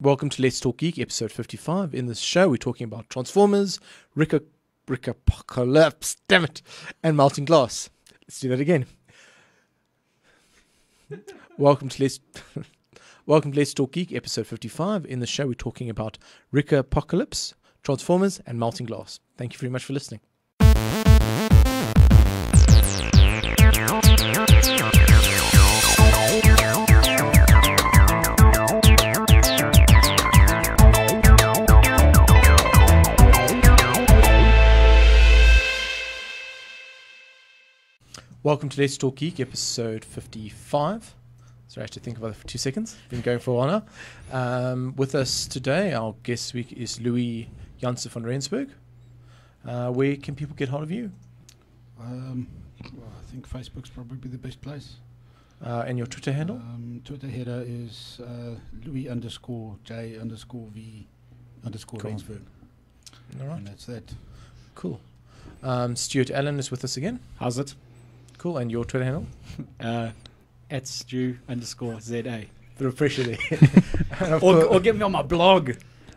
Welcome to Let's Talk Geek, episode 55. In this show, we're talking about transformers, RICA collapse, damn it, and melting glass. Let's do that again. Welcome to Let's Talk Geek, episode 55. In the show, we're talking about RICA apocalypse, transformers, and melting glass. Thank you very much for listening. Welcome to Let's Talk Geek, episode 55. Sorry, I have to think about it for 2 seconds. Been going for a while now. With us today, our guest week is Louis J.V. Rensburg. Where can people get hold of you? Well, I think Facebook's probably the best place. And your Twitter handle? Twitter header is Louis_J_V_Rensburg. All right. And that's that. Cool. Stuart Allen is with us again. How's it? Cool, and your Twitter handle? At Stu_ZA. The refresher there. or get me on my blog.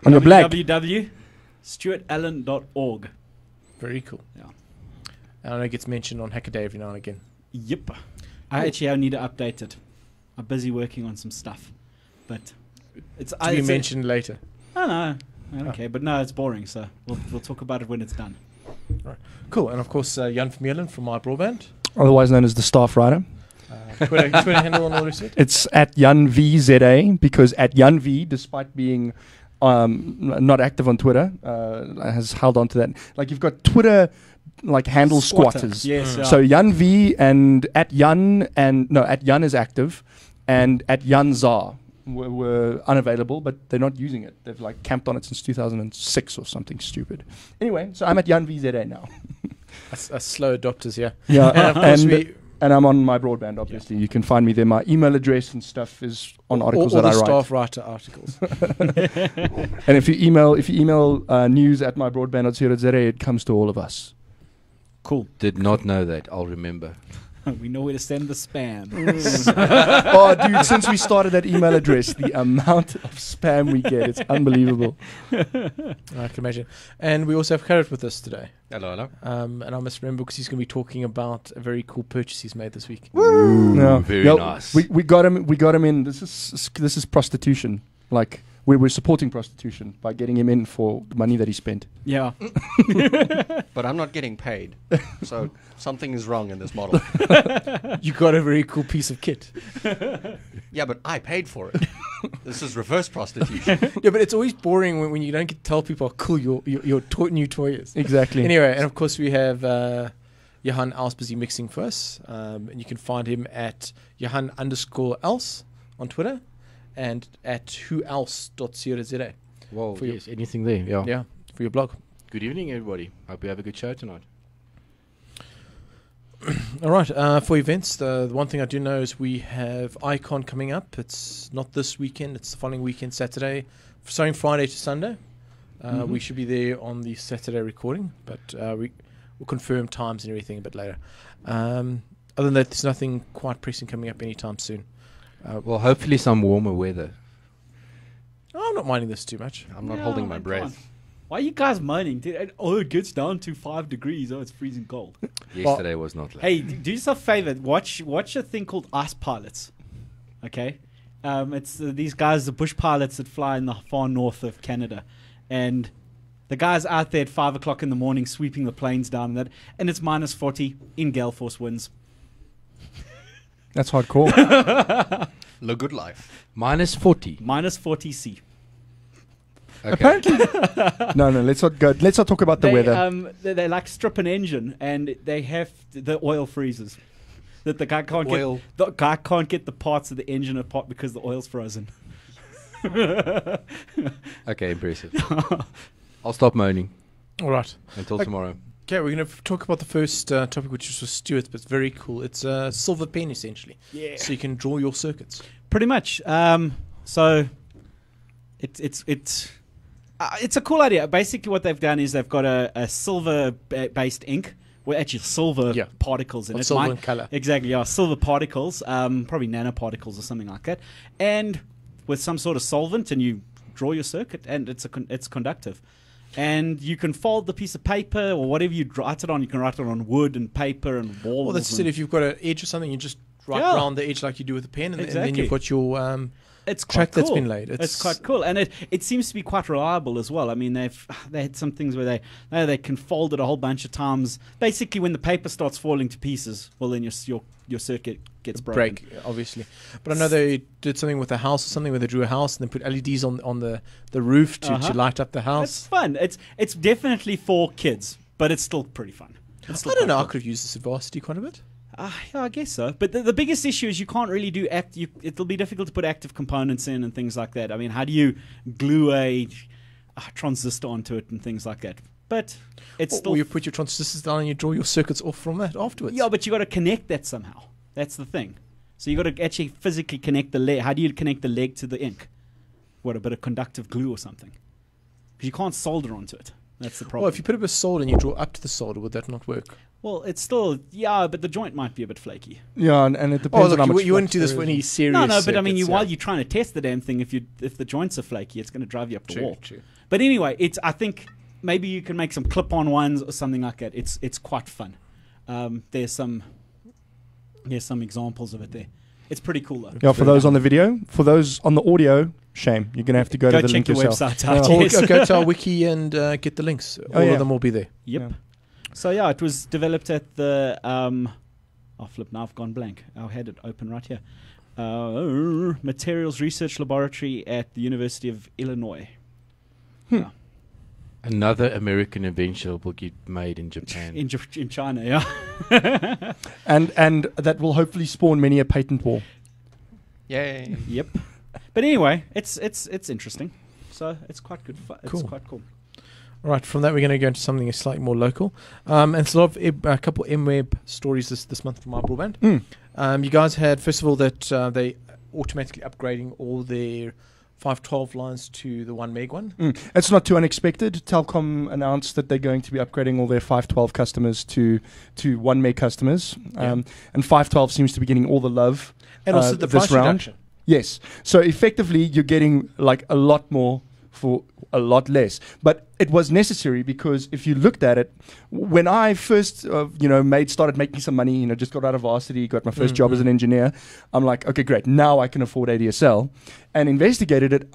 On your blog. www.stuartallen.org. Very cool. Yeah. And I know it gets mentioned on Hacker Day every now and again. Yep. Cool. I need to update it. I'm busy working on some stuff. But it's... To be mentioned later. Oh, no. Okay, but no, it's boring, so we'll talk about it when it's done. Right. Cool, and of course, Jan Vermeulen from My Broadband. Otherwise known as the staff writer. Twitter handle on all this? It's at @JanVZA, because at @JanV, despite being not active on Twitter, has held on to that. Like, you've got Twitter like handle squatters. Yes, yeah. So @JanV and @Jan, and no, @Jan is active, and @JanZar were unavailable, but they're not using it. They've like camped on it since 2006 or something stupid. Anyway, so I'm at @JanVZA now. Us slow adopters, yeah. Yeah, and I'm on My Broadband, obviously. Yeah. You can find me there. My email address and stuff is on articles that I write. All the staff writer articles. And if you email news@mybroadband.co.za, it comes to all of us. Cool. Did not know that. I'll remember. We know where to send the spam. Oh, dude, since we started that email address, the amount of spam we get, it's unbelievable. I can imagine. And we also have Carrot with us today. Hello, hello. And I must remember, because he's going to be talking about a very cool purchase he's made this week. Woo! No. Very nice. We got him in. This is prostitution. Like, we're supporting prostitution by getting him in for the money that he spent. Yeah. But I'm not getting paid. So something is wrong in this model. You got a very cool piece of kit. Yeah, but I paid for it. This is reverse prostitution. Yeah, but it's always boring when you don't get to tell people how cool your new toy is. Exactly. Anyway, and of course we have Johan Els busy mixing for us. And you can find him at Johan_Els on Twitter. And at whoelse.co.za. Whoa, yes, anything there. Yeah. Yeah, for your blog. Good evening, everybody. Hope you have a good show tonight. All right, for events, the one thing I do know is we have Icon coming up. It's not this weekend, it's the following weekend, Saturday. Starting Friday to Sunday. We should be there on the Saturday recording, but we'll confirm times and everything a bit later. Other than that, there's nothing quite pressing coming up anytime soon. Well, hopefully some warmer weather. Oh, I'm not minding this too much. I'm not holding my breath. Why are you guys moaning, dude? Oh, it gets down to 5 degrees. Oh, it's freezing cold. Yesterday was not like. Hey, do yourself a favor. Watch a thing called Ice Pilots. Okay, it's these guys, the bush pilots that fly in the far north of Canada, and the guys out there at 5 o'clock in the morning sweeping the planes down and that, and it's -40 in gale force winds. That's hardcore. The good life. -40. -40 C. Okay. Apparently. No, let's not go. Let's not talk about the weather. They like strip an engine, and they have the oil freezes. That the guy can't get. The guy can't get the parts of the engine apart because the oil's frozen. Okay, impressive. I'll stop moaning. All right. Until tomorrow. Okay, we're going to talk about the first topic, which is for Stuart, but it's very cool. It's a silver pen, essentially. Yeah. So you can draw your circuits. Pretty much. So it's a cool idea. Basically, what they've done is they've got a silver-based ink. Well, actually, silver particles in it. Silver in color. Exactly, yeah. Silver particles, probably nanoparticles or something like that. And with some sort of solvent, and you draw your circuit, and it's conductive. And you can fold the piece of paper or whatever you write it on. You can write it on wood and paper and walls. Well, that's it. If you've got an edge or something, you just write around the edge like you do with a pen, and, and then you've got your track that's been laid. It's quite cool, and it seems to be quite reliable as well. I mean, they had some things where they can fold it a whole bunch of times. Basically, when the paper starts falling to pieces, well, then your circuit gets broken. Obviously. But I know they did something with a house or something where they drew a house and they put LEDs on the roof to light up the house. It's fun. It's definitely for kids, but it's still pretty fun. Still I don't know. Fun. I could have used this at Varsity quite a bit. Yeah, I guess so. But the biggest issue is you can't really do it'll be difficult to put active components in and things like that. I mean, how do you glue a transistor onto it and things like that? But it's still... Or you put your transistors down and you draw your circuits off from that afterwards. Yeah, but you got to connect that somehow. That's the thing. So you've got to actually physically connect the leg. How do you connect the leg to the ink? What, a bit of conductive glue or something? Because you can't solder onto it. That's the problem. Well, if you put a bit of solder and you draw up to the solder, would that not work? Well, it's still, yeah, but the joint might be a bit flaky. Yeah, and it depends on how much... You wouldn't do this for any serious... No, but I mean, while you're trying to test the damn thing, if the joints are flaky, it's going to drive you up the wall. True. But anyway, I think maybe you can make some clip-on ones or something like that. It's quite fun. There's some examples of it there. It's pretty cool, though. Yeah, for those on the video, for those on the audio... Shame. You're going to have to go to the link yourself. Website out, yes. Or go to our wiki and get the links. All of them will be there. Yep. Yeah. So, yeah, it was developed at the... now I've gone blank. I had it open right here. Materials Research Laboratory at the University of Illinois. Hmm. Yeah. Another American invention will get made in Japan. In China, yeah. and that will hopefully spawn many a patent war. Yay. Yep. But anyway, it's interesting, so it's quite good. It's quite cool. All right, from that we're going to go into something slightly more local, and it's a couple MWeb stories this month from My Broadband. Mm. You guys had first of all that they automatically upgrading all their 512 lines to the 1 meg one. Mm. It's not too unexpected. Telkom announced that they're going to be upgrading all their 512 customers to 1 meg customers, and 512 seems to be getting all the love. And also the price reduction. Yes. So effectively, you're getting like a lot more for a lot less. But it was necessary because if you looked at it, when I first, started making some money, just got out of varsity, got my first job as an engineer, I'm like, okay, great. Now I can afford ADSL. And investigated it.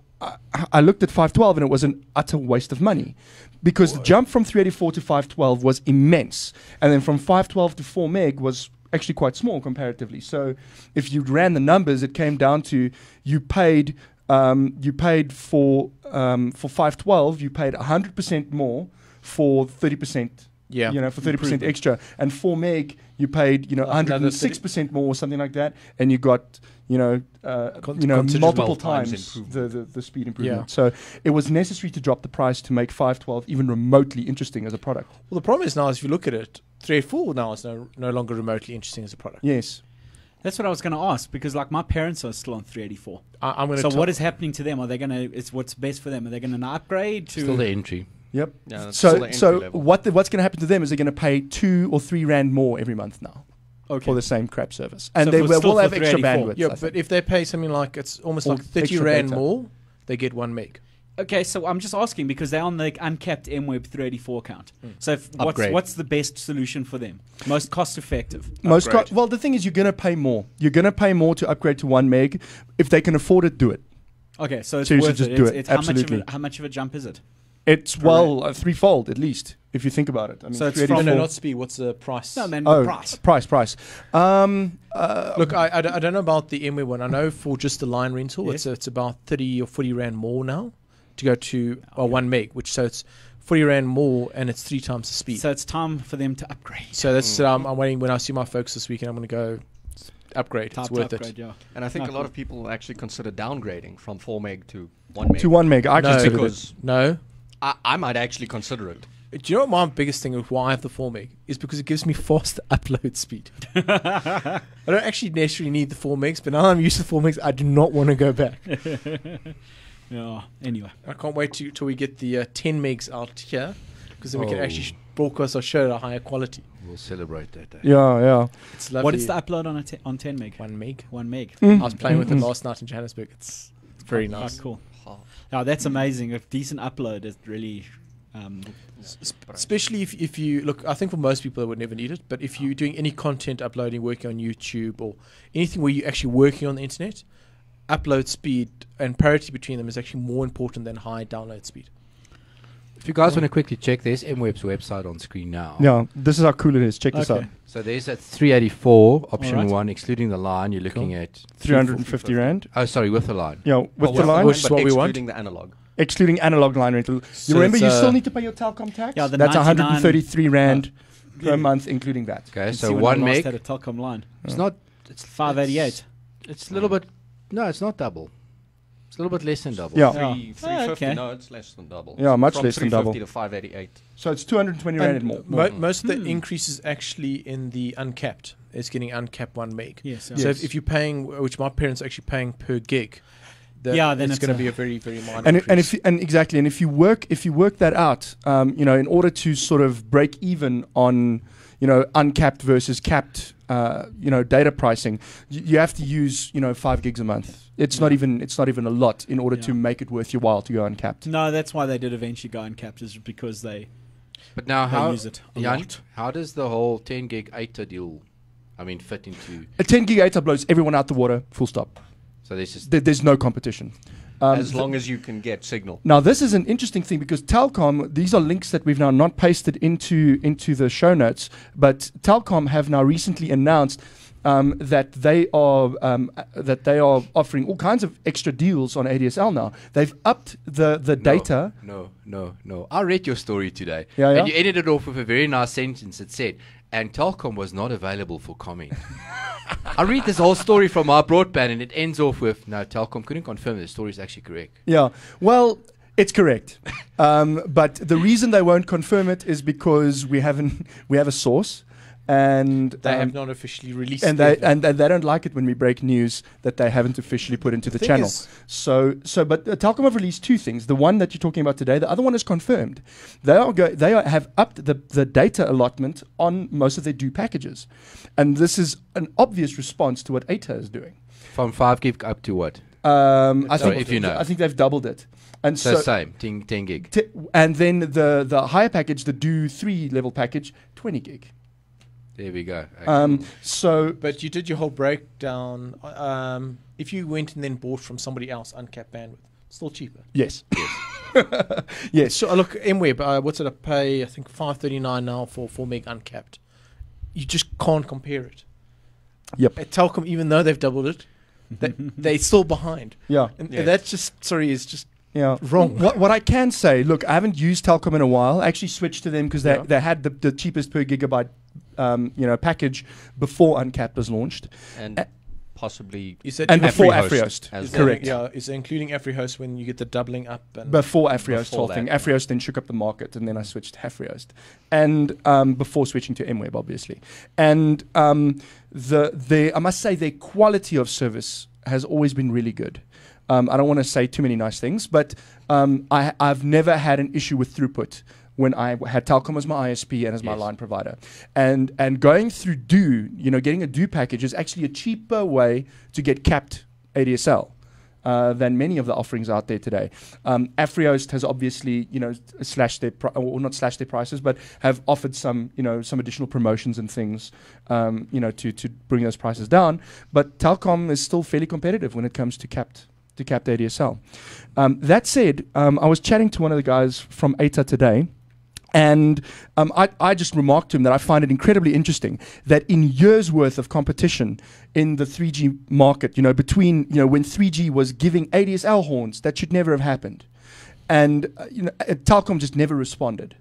I looked at 512 and it was an utter waste of money because the jump from 384 to 512 was immense. And then from 512 to 4 meg was actually quite small comparatively. So if you ran the numbers, it came down to you paid for 512, you paid 100% more for 30%. Yeah, for 30% extra, and 4 meg you paid 106% more or something like that, and you got multiple times the speed improvement. Yeah. So it was necessary to drop the price to make 512 even remotely interesting as a product. Well, the problem is now, if you look at it, 384 now is no longer remotely interesting as a product. Yes. That's what I was going to ask, because like my parents are still on 384. So what is happening to them? Are they going to? It's what's best for them? Are they going to upgrade to still the entry? Yep. No, so what's going to happen to them is they're going to pay 2 or 3 rand more every month now for the same crap service, and so they will have extra bandwidth. Yeah, but if they pay something like it's almost like 30 rand more, they get 1 meg. Okay, so I'm just asking because they're on the uncapped MWeb 384 account. Mm. So what's the best solution for them? Most cost effective. Well, the thing is, you're going to pay more. You're going to pay more to upgrade to 1 meg. If they can afford it, do it. Okay, so it's worth it. Do it. Absolutely. How much of a jump is it? It's threefold at least, if you think about it. I mean, so it's not speed. What's the price? No, man, price. Look, I don't know about the MWeb one. I know for just the line rental, it's about 30 or 40 rand more now to go to 1 meg, which so it's 40 rand more and it's 3 times the speed. So it's time for them to upgrade. So that's I'm waiting. When I see my folks this weekend, I'm going to go upgrade. It's worth it. Yeah. And I think a lot of people actually consider downgrading from 4 meg to 1 meg. To 1 meg. I consider it. No. I might actually consider it. Do you know what my biggest thing with why I have the 4 meg is? Because it gives me faster upload speed. I don't actually necessarily need the 4 megs, but now I'm used to 4 megs, I do not want to go back. Yeah. Anyway, I can't wait till we get the 10 megs out here, because then we can actually broadcast our show at a higher quality. We'll celebrate that day. Yeah, yeah. It's lovely. What is the upload on 10 meg? 1 meg. 1 meg. Mm. I was playing with it last night in Johannesburg. It's very nice. Quite cool. Now that's amazing. A decent upload is really. Especially if you look, I think for most people they would never need it, but if you're doing any content uploading, working on YouTube or anything where you're actually working on the internet, upload speed and parity between them is actually more important than high download speed. If you guys want to quickly check, there's MWeb's website on screen now. Yeah, this is how cool it is. Check this out. So there's a 384 option one, excluding the line. You're looking at 350 rand. Oh, sorry, with the line. Yeah, with the line, which is what we want. Excluding the analog. Excluding analog line rental. So you remember, you still need to pay your Telkom tax? Yeah, that's 133 rand per month, including that. Okay, so 1 meg. Had a Telkom line. It's not. It's 588. It's a little bit. No, it's not double. It's a little bit less than double. Yeah, 350. Okay. No, it's less than double. Yeah, much less than double. From 350 to 588. So it's 220 rand more. Most of the increase is actually in the uncapped. It's getting uncapped 1 meg. Yes. So if you're paying, which my parents are actually paying per gig. Yeah, then it's going to be a very, very minor increase. And if you work that out, you know, in order to sort of break even on, you know, uncapped versus capped, you know, data pricing, you have to use, you know, 5 gigs a month. It's not even a lot in order to make it worth your while to go uncapped. No, that's why they did eventually go uncapped, is because they. But now, how use it a lot. How does the whole 10 gig 8ta deal? I mean, fit into a 10 gig 8ta blows everyone out the water. Full stop. So there's no competition. As long as you can get signal. Now, this is an interesting thing because Telkom, these are links that we've now not pasted into the show notes, but Telkom have now recently announced that they are offering all kinds of extra deals on ADSL now. They've upped the data. No. I read your story today. Yeah, and you ended it off with a very nice sentence. It said, and Telkom was not available for comment. I read this whole story from My Broadband, and it ends off with, no, Telkom couldn't confirm that the story is actually correct. Yeah, well, it's correct. But the reason they won't confirm it is because we have a source, and they have not officially released it. And they don't like it when we break news that they haven't officially put into the channel. But Telkom have released two things. The one that you're talking about today, the other one is confirmed. They have upped the data allotment on most of their due packages. And this is an obvious response to what 8ta is doing. From 5 gig up to what? I think they've doubled it. And so same, 10 gig. And then the higher package, the do 3 level package, 20 gig. There we go. Okay. But you did your whole breakdown. If you went and then bought from somebody else uncapped bandwidth, still cheaper. Yes. Yes. So look, MWeb, what's it? I pay, I think, $5.39 now for 4 meg uncapped. You just can't compare it. Yep. At Telkom, even though they've doubled it, they're still behind. Yeah. And that's just wrong. What I can say, look, I haven't used Telkom in a while. I actually switched to them because they had the cheapest per gigabyte. You know, package before Uncapped was launched, and possibly you said, and before Afrihost, correct? Yeah, is including Afrihost when you get the doubling up, and before Afrihost whole thing. Afrihost then shook up the market, and then I switched to Afrihost, and before switching to MWeb, obviously. And I must say, their quality of service has always been really good. I don't want to say too many nice things, but I've never had an issue with throughput. When I had Telkom as my ISP and as my line provider, and going through getting a do package is actually a cheaper way to get capped ADSL than many of the offerings out there today. Afrihost has obviously slashed their prices, but have offered some additional promotions and things to bring those prices down. But Telkom is still fairly competitive when it comes to capped ADSL. That said, I was chatting to one of the guys from 8ta today. And I just remarked to him that I find it incredibly interesting that in years' worth of competition in the 3G market, when 3G was giving ADSL horns, that should never have happened. And Telkom just never responded.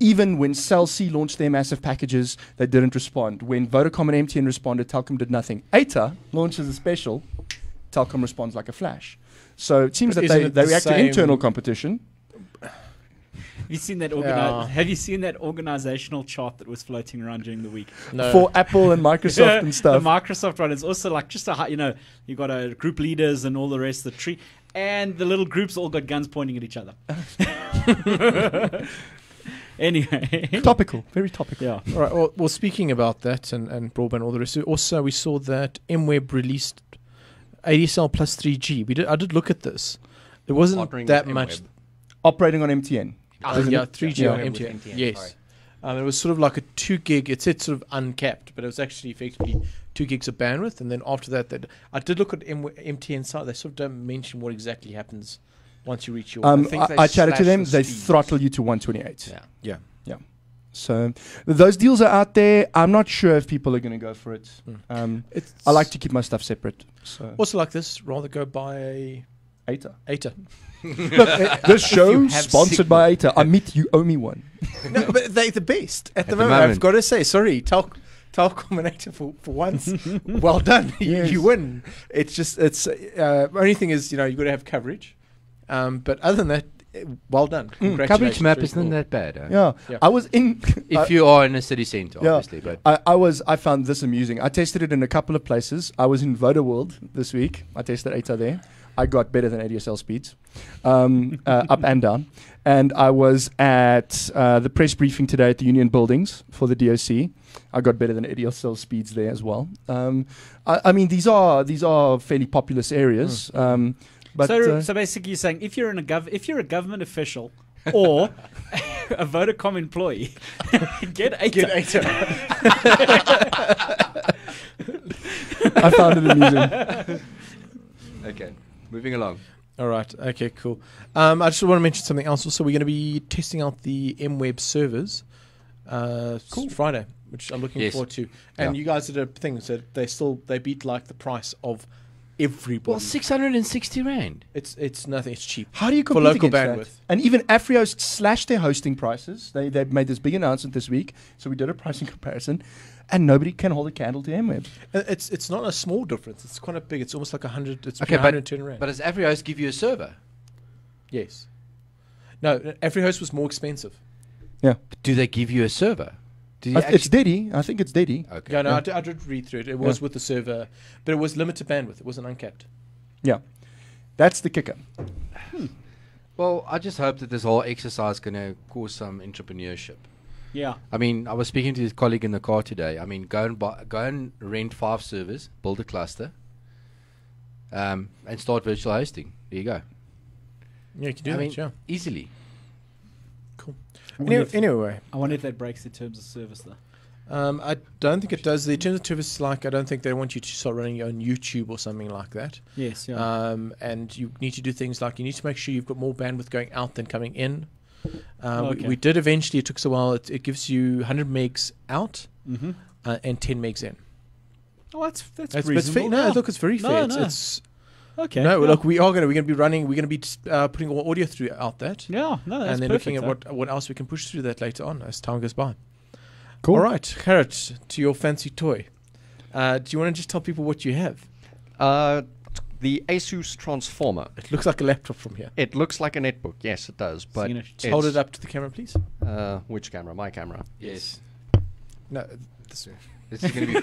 Even when Cell C launched their massive packages, they didn't respond. When Vodacom and MTN responded, Telkom did nothing. 8ta launches a special, Telkom responds like a flash. So it seems that they react to internal competition. Have you seen that organizational chart that was floating around during the week? No. For Apple and Microsoft and stuff. The Microsoft one is also like just you got a group leaders and all the rest of the tree, and the little groups all got guns pointing at each other. Anyway, topical, very topical. Yeah. All right. Well, speaking about that and broadband, all the rest. Also, we saw that MWeb released ADSL plus 3G. I did look at this. There wasn't that much. Operating on MTN. Yeah, 3G on MTN. Yes. It was sort of like a 2 gig. It said sort of uncapped, but it was actually effectively 2 gigs of bandwidth. And then after that, I did look at MTN site. They sort of don't mention what exactly happens once you reach your. I chatted to them. They throttle you to 128. Yeah. Yeah. Yeah. So those deals are out there. I'm not sure if people are going to go for it. I like to keep my stuff separate. So. Also like this, rather go buy a 8ta. Look, this show sponsored by 8ta. Amit, you owe me one. No, but they're the best at the moment. I've got to say, sorry, Telkom and 8ta for once. Well done, yes. You win. It's just only thing is, you know, you've got to have coverage. But other than that, well done. Coverage map isn't cool. That bad. Yeah. I was in. If you are in a city centre, obviously. Yeah. But I found this amusing. I tested it in a couple of places. I was in VodaWorld this week. I tested 8ta there. I got better than ADSL speeds, up and down. And I was at the press briefing today at the Union Buildings for the DOC. I got better than ADSL speeds there as well. I mean, these are fairly populous areas. But so basically, you're saying if you're a government official or a Vodacom employee, get 8ta. I found it amusing. Okay. Moving along. All right. Okay, cool. I just want to mention something else. Also, we're going to be testing out the MWeb servers Friday, which I'm looking forward to. And you guys did a thing, so they beat like the price of everybody. Well, 660 Rand. It's nothing. It's cheap. How do you compete against that? For local bandwidth. And even Afrihost slashed their hosting prices. They made this big announcement this week, so we did a pricing comparison. And nobody can hold a candle to MWeb. It's not a small difference. It's quite a big. It's almost like 100. It's okay, 110 Rand. But does Afrihost give you a server? Yes. No, Afrihost was more expensive. Yeah. But do they give you a server? It's Deddy. I think it's Deddy. Okay. Yeah, no, I did read through it. It was with the server, but it was limited bandwidth. It wasn't uncapped. Yeah. That's the kicker. Well, I just hope that this whole exercise is going to cause some entrepreneurship. Yeah. I mean, I was speaking to this colleague in the car today. I mean, go and rent 5 servers, build a cluster, and start virtual hosting. There you go. Yeah, you can do that, yeah. Easily. Cool. Anyway. I wonder if that breaks the terms of service, though. I don't think it does. The terms of service, like, I don't think they want you to start running your own YouTube or something like that. Yes, yeah. And you need to do things like you need to make sure you've got more bandwidth going out than coming in. We did eventually. It took us a while. It gives you 100 megs out and 10 megs in. Oh, that's reasonable. Fair. No, look, it's very fair. It's okay. No, look, we're going to be putting all audio through out that. Yeah, no, that's and then perfect, looking at what else we can push through that later on as time goes by. Cool. All right, Carrot, to your fancy toy. Do you want to just tell people what you have? The ASUS transformer. It looks like a laptop from here. It looks like a netbook. Yes, it does. But so hold it up to the camera, please. Which camera? My camera. Yes. No. This is going to be... Okay,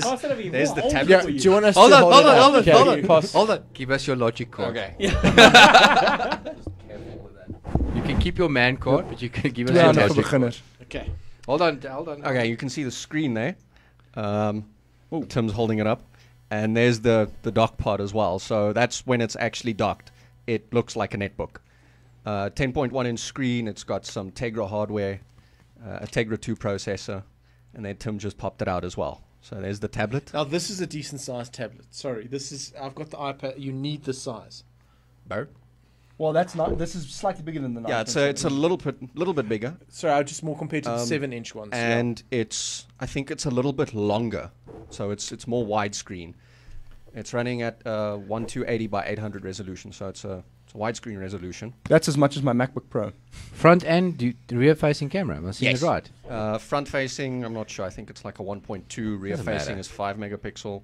there's the tablet. Yeah, do you want us to hold on. Give us your logic card. Okay. Just careful with that. You can keep your man card, but you can give us your logic card. Okay. Hold on. Okay, you can see the screen there. Tim's holding it up. And there's the dock pod as well. So that's when it's actually docked. It looks like a netbook. 10.1-inch screen. It's got some Tegra hardware, a Tegra 2 processor. And then Tim just popped it out as well. So there's the tablet. Now, this is a decent-sized tablet. Sorry, I've got the iPad. You need the size. No. Well, that's not. This is slightly bigger than the 9. Yeah, so it's a little bit bigger. Sorry, I just more compared to the 7-inch ones. And I think it's a little bit longer, so it's more widescreen. It's running at 1280 by 800 resolution, so it's a widescreen resolution. That's as much as my MacBook Pro. Front and rear-facing camera. Am I seeing it right? Front-facing, I'm not sure. I think it's like a 1.2. Rear-facing is 5 megapixel.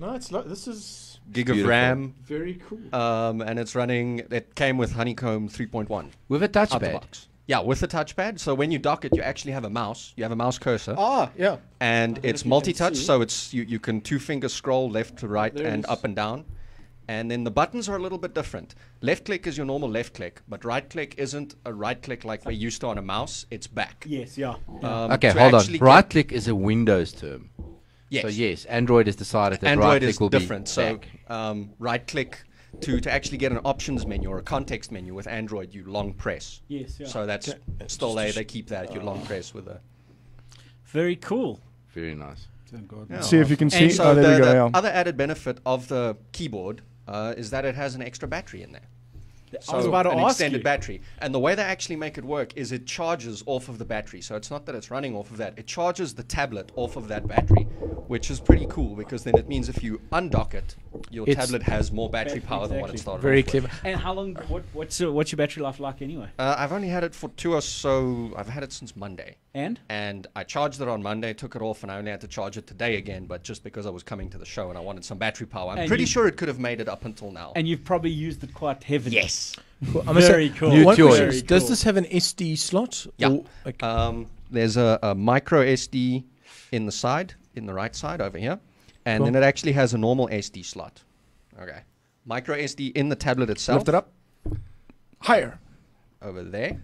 No, it's not. This is. Gig Beautiful. Of RAM. Very cool. And it's running, it came with Honeycomb 3.1. With a touchpad. Yeah, with a touchpad. So when you dock it, you actually have a mouse. You have a mouse cursor. Ah, yeah. And it's multi-touch, so you can two-finger scroll left to right and up and down. And then the buttons are a little bit different. Left click is your normal left click, but right click isn't a right click like we're used to on a mouse. It's back. Yes, yeah. Okay, hold on. Right click is a Windows term. Yes. So yes, Android has decided that right click will be back. Android is different. So right click to actually get an options menu or a context menu with Android, you long press. Yes. Yeah. So that's still they keep that. You long press with a. Very cool. Very nice. Thank God. Yeah. See if you can see. And so the other added benefit of the keyboard is that it has an extra battery in there. So I was about to ask extended battery. And the way they actually make it work is it charges off of the battery. So it's not that it's running off of that. It charges the tablet off of that battery, which is pretty cool because then it means if you undock it, your tablet has more battery power than what it started off with. Very clever. And how long, what's your battery life like anyway? I've only had it for two or so, I've had it since Monday. And I charged it on Monday, took it off, and I only had to charge it today again, but just because I was coming to the show and I wanted some battery power. I'm pretty sure it could have made it up until now. And you've probably used it quite heavily. Yes. Cool. Very cool. Very Does this have an SD slot? Yeah. Okay. There's a micro SD in the side, in the right side over here. And then it actually has a normal SD slot. Okay. Micro SD in the tablet itself. Lift it up. Higher. Over there.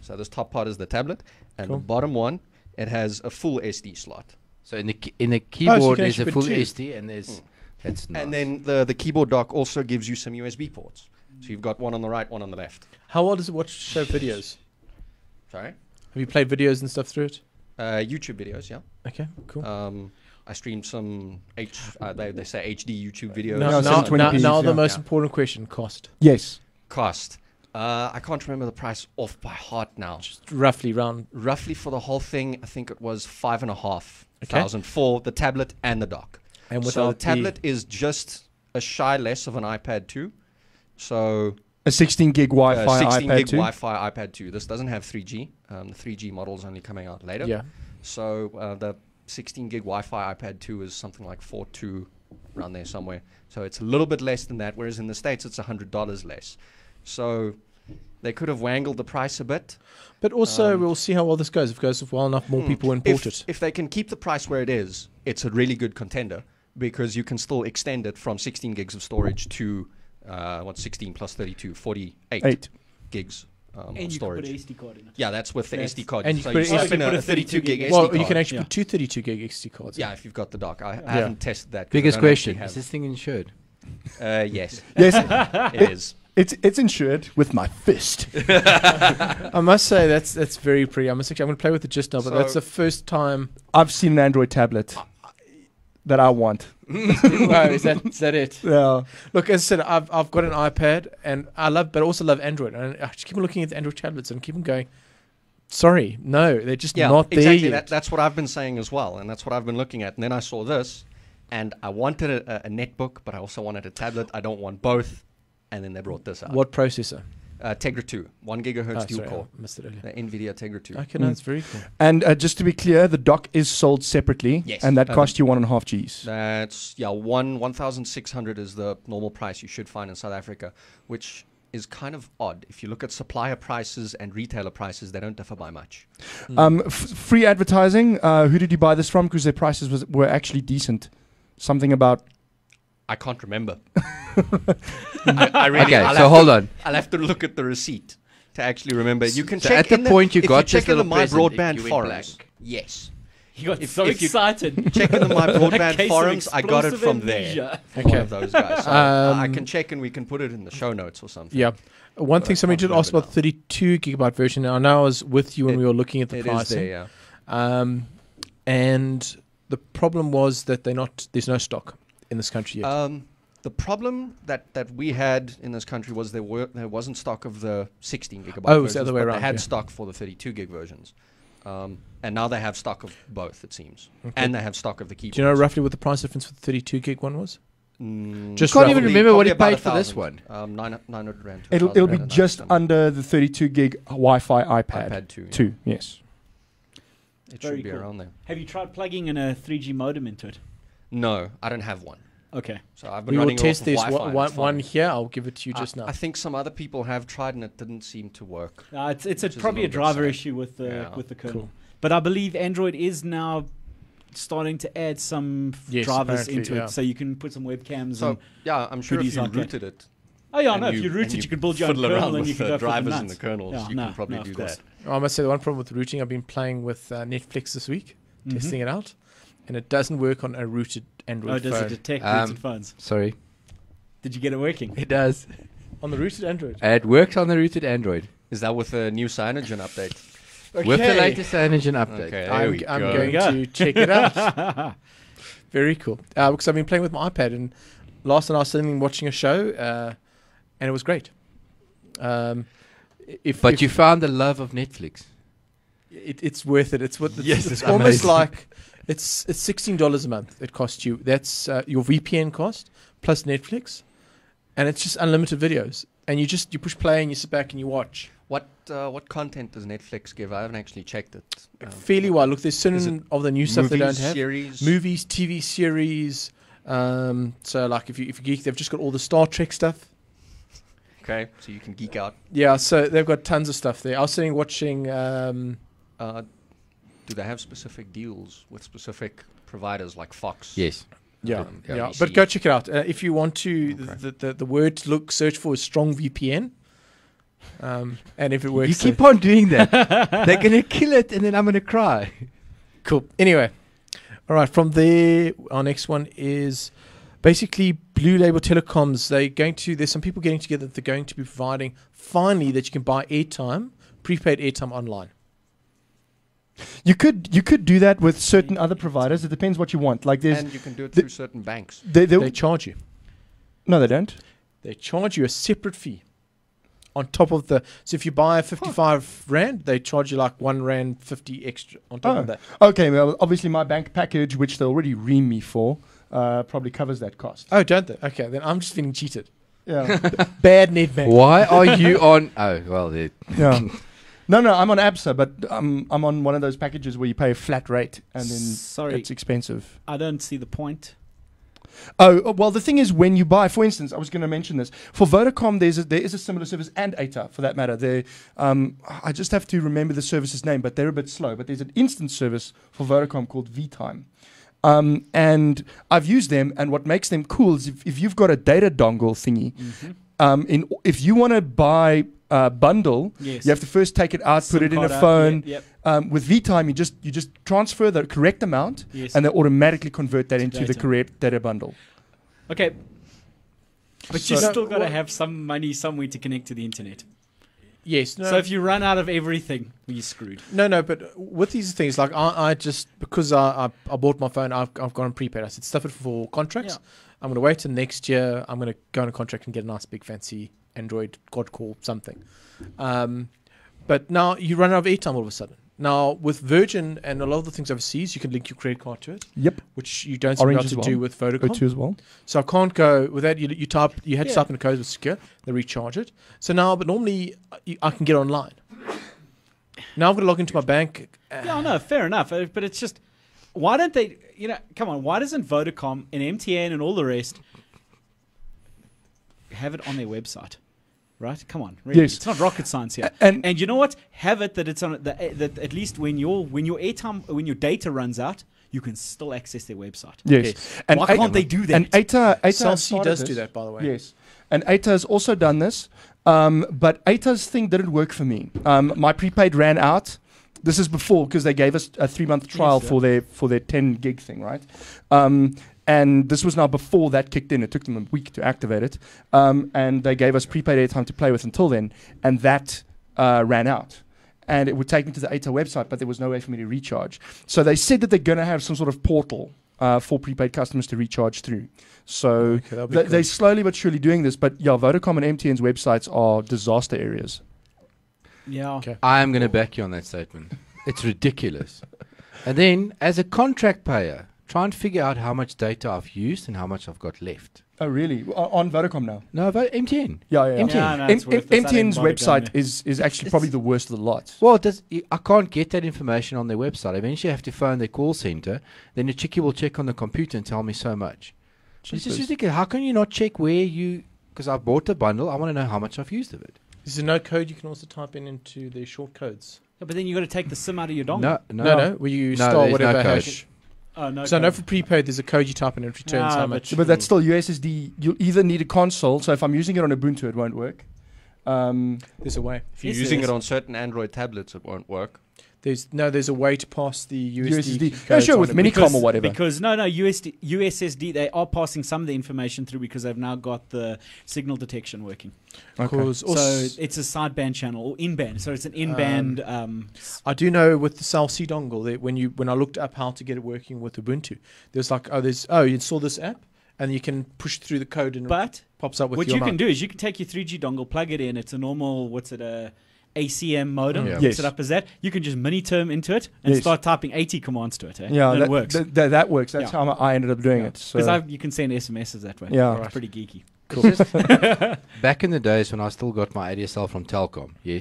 So this top part is the tablet. And the bottom one, it has a full SD slot. So in the keyboard, so there's a full SD. And there's that's nice. And then the keyboard dock also gives you some USB ports. So you've got one on the right, one on the left. How well does it watch show videos? Sorry? Have you played videos and stuff through it? YouTube videos, yeah. Okay, cool. I streamed some, they say HD YouTube videos. Now the most important question, cost. Yes. Cost. I can't remember the price off by heart now. Just roughly round. Roughly for the whole thing, I think it was 5,500 for the tablet and the dock. And so the tablet is just a shy less of an iPad 2. So a 16 gig Wi-Fi 16 iPad gig 2. Wi-Fi iPad 2. This doesn't have 3G. The 3G model is only coming out later. Yeah. So the 16 gig Wi-Fi iPad 2 is something like 4.2 around there somewhere. So it's a little bit less than that. Whereas in the States, it's $100 less. So they could have wangled the price a bit. But also, we'll see how well this goes. If it goes well enough, more people import it. If they can keep the price where it is, it's a really good contender because you can still extend it from 16 gigs of storage to 16 plus 32, 48 gigs and storage. And you can put an SD card in it. Yeah, that's with the SD card. And so you can put a 32 gig SD card. Well, you can actually put two 32 gig SD cards. Yeah, if you've got the dock. I haven't tested that. Biggest question, is this thing insured? Yes. Yes, it is. It's insured with my fist. I must say that's very pretty. I'm going to play with it just now, but that's the first time I've seen an Android tablet that I want. Wow, is that it? Yeah. Look, as I said, I've got an iPad, and I also love Android, and I just keep looking at the Android tablets and keep them going. Sorry, no, they're just not there yet. That's what I've been saying as well, and that's what I've been looking at. And then I saw this, and I wanted a netbook, but I also wanted a tablet. I don't want both, and then they brought this up. What processor? Tegra 2, 1 gigahertz dual core. I missed it earlier. The NVIDIA Tegra 2. Okay, no, that's very cool. And just to be clear, the dock is sold separately. Yes. And that cost you 1.5 G's. That's, 1,600 is the normal price you should find in South Africa, which is kind of odd. If you look at supplier prices and retailer prices, they don't differ by much. Mm. Free advertising, who did you buy this from? Because their prices were actually decent. Something about... I can't remember. I really, okay, so hold on. I'll have to look at the receipt to actually remember. You can check at the point you got check in the My Broadband forums. Yes. You got so excited. Check in the My Broadband forums. I got it from there. One of those guys. So I can check and we can put it in the show notes or something. Yeah. One thing somebody did ask about the 32 gigabyte version. Now, I know I was with you when we were looking at the pricing. It is there, yeah. And the problem was that there's no stock in this country yet. The problem that we had in this country was there wasn't stock of the 16 gigabyte versions. Oh, it was the other way around. They had stock for the 32 gig versions. And now they have stock of both, it seems. Okay. And they have stock of the keyboards. Do you know roughly what the price difference for the 32 gig one was? Just can't even remember what he paid for this one. 900 Rand. It'll be just under the 32 gig Wi-Fi iPad. iPad 2. Yeah. 2, yes. It should be around there. Have you tried plugging in a 3G modem into it? No, I don't have one. Okay. So I've been running off of Wi-Fi. We will test this one here. I'll give it to you just now. I think some other people have tried and it didn't seem to work. It's probably a driver issue with the kernel. Cool. But I believe Android is now starting to add some drivers into it, so you can put some webcams. So, I'm sure if you rooted it. Oh yeah, no. If you root it, you can build your own kernel and you can go drivers in the kernels. You can probably do that. I must say the one problem with rooting, I've been playing with Netflix this week, testing it out. And it doesn't work on a rooted Android phone. Oh, does it detect rooted phones? Sorry. Did you get it working? It does. On the rooted Android? It works on the rooted Android. Is that with the new Cyanogen update? Okay. With the latest Cyanogen update. Okay, I'm going to check it out. Very cool. Because I've been playing with my iPad, and last night I was sitting and watching a show, and it was great. But you found the love of Netflix. It's worth it. It's almost like it's $16 a month. It costs you. That's your VPN cost plus Netflix, and it's just unlimited videos. And you push play and you sit back and you watch. What content does Netflix give? I haven't actually checked it. Fairly well. Look, there's certain of the new stuff they don't have. Movies, TV series. So like if you geek, they've just got all the Star Trek stuff. Okay, so you can geek out. Yeah, so they've got tons of stuff there. I was sitting watching. Do they have specific deals with specific providers like Fox? Yes. Yeah, yeah. But go check it out if you want to. Okay. The word to search for is strong VPN. And if it works, you keep on doing that. They're gonna kill it, and then I'm gonna cry. Cool. Anyway, all right. From there, our next one is basically Blue Label Telecoms. There's some people getting together that they're going to be providing finally that you can buy airtime, prepaid airtime online. You could do that with certain other providers. It depends what you want. Like and you can do it through certain banks. They charge you. No, they don't. They charge you a separate fee on top of the. So if you buy 55 rand, they charge you like 1 rand 50 extra on top of that. Okay, well, obviously my bank package, which they already ream me for, probably covers that cost. Oh, don't they? Okay, then I'm just feeling cheated. Yeah. Bad net bank. Why are you on? Oh, well, yeah. No, I'm on Absa, but I'm on one of those packages where you pay a flat rate, and then it's expensive. I don't see the point. Oh, well, the thing is, when you buy, for instance, I was going to mention this. For Vodacom, there is a similar service, and 8ta, for that matter. I just have to remember the service's name, but they're a bit slow. But there's an instant service for Vodacom called Vtime. And I've used them, and what makes them cool is if you've got a data dongle thingy, if you want to buy... bundle. Yes. You have to first take it out, put it in a phone. Yep. With Vtime, you just transfer the correct amount, and they automatically convert that into the correct data bundle. Okay, but you still got to have some money somewhere to connect to the internet. Yes. No. So if you run out of everything, you're screwed. No. But with these things, like because I bought my phone, I've gone prepaid. I said stuff it for contracts. Yeah. I'm going to wait till next year. I'm going to go on a contract and get a nice big fancy Android quad-core something. But now you run out of airtime all of a sudden. Now, with Virgin and a lot of the things overseas, you can link your credit card to it. Yep. Which you don't seem to do with Vodacom. O2 as well. So I can't go with that. You had to type in the codes with Secure. They recharge it. So now, but normally I can get online. Now I've got to log into my bank. Yeah, no, fair enough. But it's just, why don't they, come on, why doesn't Vodacom and MTN and all the rest have it on their website, right? Come on, really. Yes. It's not rocket science here. And you know what? Have it that it's on that at least when your data runs out, you can still access their website. Yes. Okay. And why can't they do that? And 8ta Cell C does do that, by the way. Yes. And 8ta has also done this, but 8ta's thing didn't work for me. My prepaid ran out. This is before, because they gave us a 3-month trial for their 10-gig thing, right? And this was now before that kicked in. It took them a week to activate it. And they gave us prepaid airtime to play with until then. And that ran out. And it would take me to the 8ta website, but there was no way for me to recharge. So they said that they're going to have some sort of portal for prepaid customers to recharge through. So okay, they're slowly but surely doing this. But yeah, Vodacom and MTN's websites are disaster areas. Yeah. Okay. I'm going to back you on that statement. It's ridiculous. And then, as a contract payer, try and figure out how much data I've used and how much I've got left. Oh, really? On Vodacom now? No, MTN. Yeah. MTN. Yeah, no, MTN's website is actually probably the worst of the lot. Well, I can't get that information on their website. Eventually, I have to phone their call center. Then the chickie will check on the computer and tell me so much. It's just ridiculous. How can you not check because I've bought a bundle, I want to know how much I've used of it. Is there no code you can also type into their short codes? Yeah, but then you've got to take the SIM out of your dongle. No. Well, you store whatever hash. Oh, no, so I know for prepaid, there's a code you type in and it returns how much. But that's still USSD. You'll either need a console. So if I'm using it on Ubuntu, it won't work. There's a way. If you're using it on certain Android tablets, it won't work. There's a way to pass the USSD. No, sure, with Minicom or whatever. Because USSD, they are passing some of the information through because they've now got the signal detection working. Okay. So it's a sideband channel or in-band. So it's an in-band. I do know with the Cell C dongle that when I looked up how to get it working with Ubuntu, there's like you install this app and you can push through the code and it pops up with your mouth. What you can do is you can take your 3G dongle, plug it in. It's a normal ACM modem, set up as that. You can just mini-term into it and start typing 80 commands to it. Yeah, and it works. That works. That's how I ended up doing it. Because you can send SMSs that way. Yeah. It's pretty geeky. Cool. Back in the days when I still got my ADSL from Telkom, they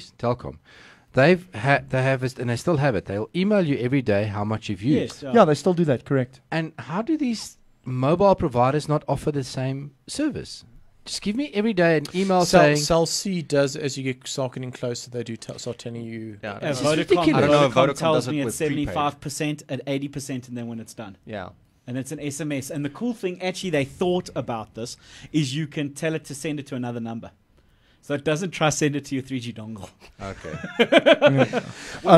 still have it. They'll email you every day how much you've used. Yeah, they still do that, correct. And how do these mobile providers not offer the same service? Just give me every day an email saying... Cell C does, as you get circling closer, they do start telling you... Yeah, Vodacom, I don't know if Vodacom tells me it's 75%, at 80%, and then when it's done. Yeah. And it's an SMS. And the cool thing, actually, they thought about this, is you can tell it to send it to another number. So it doesn't try send it to your 3G dongle. Okay.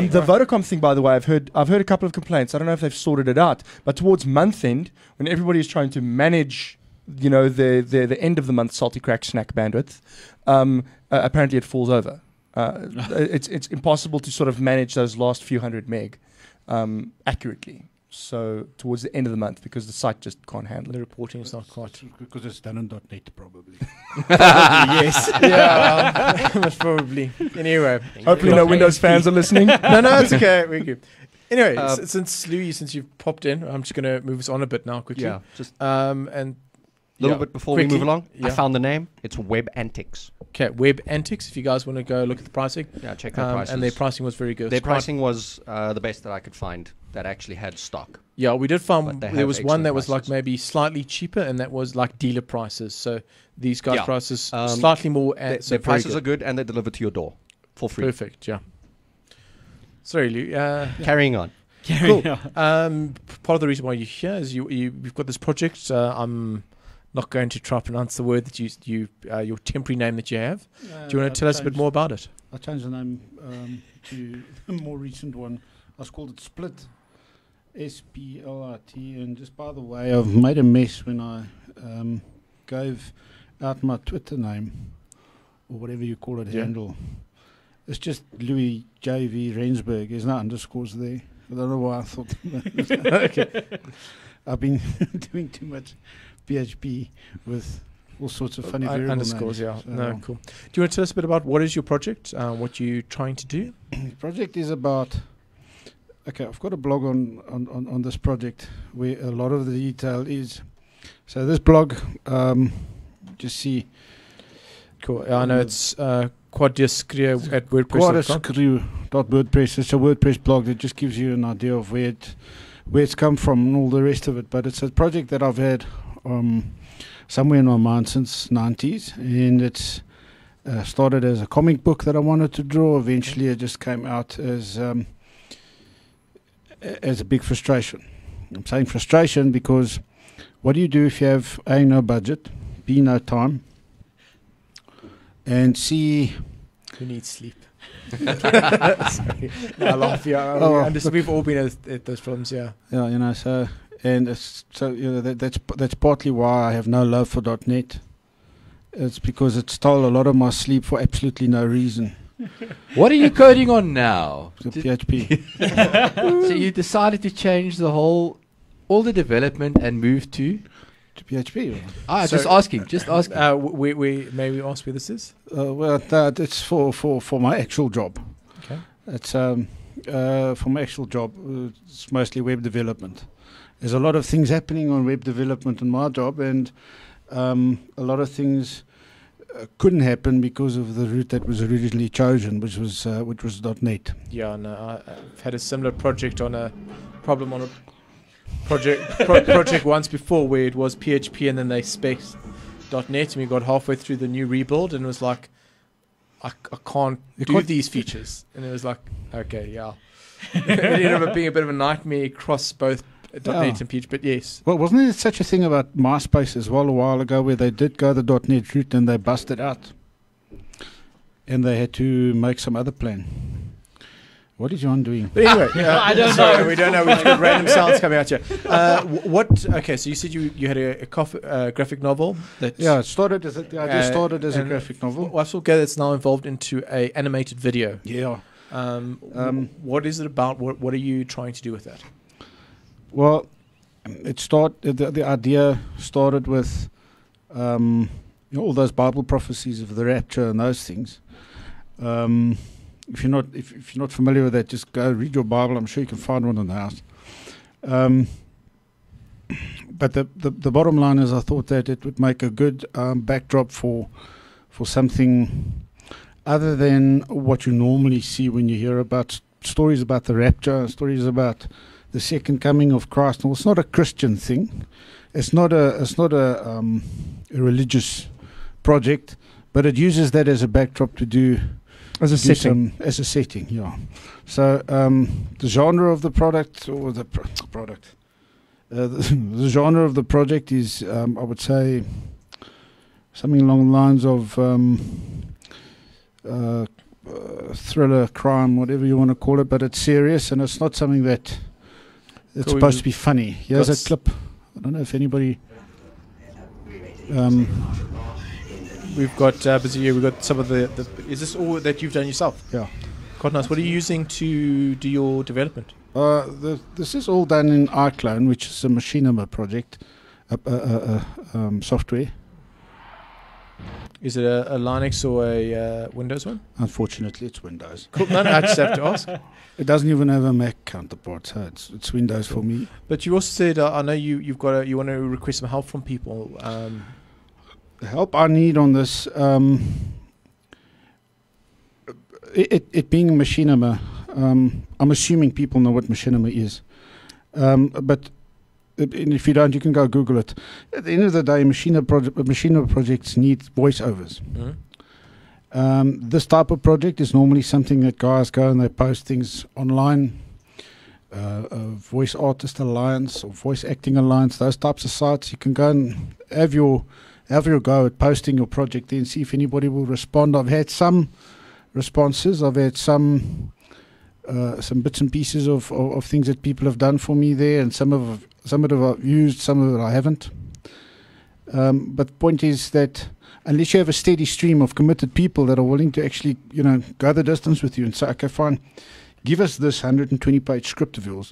The Vodacom thing, by the way, I've heard a couple of complaints. I don't know if they've sorted it out. But towards month end, when everybody is trying to manage... you know, the end of the month salty crack snack bandwidth, apparently it falls over. It's impossible to sort of manage those last few hundred meg accurately. So towards the end of the month, because the site just can't handle it. The reporting is not quite... Because it's done on .NET, probably. Yes. Yeah, probably. Anyway. Hopefully no Windows fans are listening. No, it's okay. We're good. Anyway, since you've popped in, I'm just going to move us on a bit now quickly. Yeah, just... A little bit before we move along, I found the name. It's Web Antics. Okay, Web Antics. If you guys want to go look at the pricing, check out prices. And their pricing was very good. Their pricing was the best that I could find that actually had stock. Yeah, we did find there was one that was like maybe slightly cheaper, and that was like dealer prices. So these guys' prices slightly more. Their prices are good, and they deliver to your door for free. Perfect. Yeah. Sorry, Lou. Carrying on. Carrying on. Part of the reason why you're here is you've got this project. I'm not going to try to pronounce the word that your temporary name that you have. Do you want to tell us a bit more about it? I changed the name to a more recent one. I called it Split, SPLIT. And just by the way, I've made a mess when I gave out my Twitter name, or whatever you call it, handle. It's just Louis J.V. Rensburg. There's no underscores there. I don't know why I thought that. Okay. I've been doing too much PHP with all sorts of funny variable underscores. Names, yeah, so cool. Do you want to tell us a bit about what is your project? What you're trying to do? The project is about. Okay, I've got a blog on this project where a lot of the detail is. So this blog, just see. Cool. I know it's quadiscrew at WordPress.com. Quadiscrew.wordpress. It's a WordPress blog that just gives you an idea of where it's come from and all the rest of it. But it's a project that I've had somewhere in my mind since the 90s, and it's started as a comic book that I wanted to draw. Eventually it just came out as a big frustration. I'm saying frustration because what do you do if you have A, no budget, B, no time, and C, who needs sleep? Sorry. No, I laugh, yeah. We've all been at those problems, yeah. Yeah, you know, so... And that's partly why I have no love for .NET. It's because it stole a lot of my sleep for absolutely no reason. What are you coding on now? PHP. So you decided to change all the development and move to PHP. Just asking. Just asking. May we ask where this is? It's for my actual job. Okay. It's for my actual job. It's mostly web development. There's a lot of things happening on web development in my job, and a lot of things couldn't happen because of the route that was originally chosen, which was .NET. Yeah, and I've had a similar project on a problem on a project project once before where it was PHP and then they spec'd .NET, and we got halfway through the new rebuild and it was like, I can't do these features, and it was like, okay, yeah, it ended up being a bit of a nightmare across both. .NET and PHP, but yes. Well, wasn't there such a thing about MySpace as well a while ago where they did go the .NET route and they busted out? And they had to make some other plan. What is Johan doing? But anyway, I don't know. We don't know. We've got random sounds coming out here. Okay, so you said you had a graphic novel. Yeah, it started as a graphic novel. Well, I still get it's now evolved into an animated video. Yeah. What is it about? What are you trying to do with that? Well, the idea started with all those Bible prophecies of the rapture and those things. If you're not familiar with that, just go read your Bible. I'm sure you can find one in the house. But the bottom line is, I thought that it would make a good backdrop for something other than what you normally see when you hear about stories about the rapture, stories about the second coming of Christ. Well, it's not a Christian thing. It's not a religious project, but it uses that as a backdrop to do. As a setting. As a setting, yeah. So the genre of the product, or the product, the genre of the project is, I would say, something along the lines of thriller, crime, whatever you want to call it, but it's serious and it's not something that it's supposed to be funny. Here's a clip. I don't know if anybody... We've got busy. We've got some of the. Is this all that you've done yourself? Yeah. Quite nice. What are you using to do your development? This is all done in iClone, which is a Machinima project, software. Is it a Linux or a Windows one? Unfortunately, it's Windows. Cool. No, I just have to ask. It doesn't even have a Mac counterpart, so it's Windows for me. But you also said I know you want to request some help from people. The help I need on this, it being Machinima, I'm assuming people know what Machinima is, but if you don't, you can go Google it. At the end of the day, Machinima projects need voiceovers. Mm-hmm. This type of project is normally something that guys go and they post things online, Voice Artist Alliance or Voice Acting Alliance, those types of sites. You can go and have your go at posting your project there and see if anybody will respond. I've had some responses. I've had some bits and pieces of things that people have done for me there, and some of it I've used, some of it I haven't. But the point is that unless you have a steady stream of committed people that are willing to actually, go the distance with you and say, okay, fine, give us this 120-page script of yours.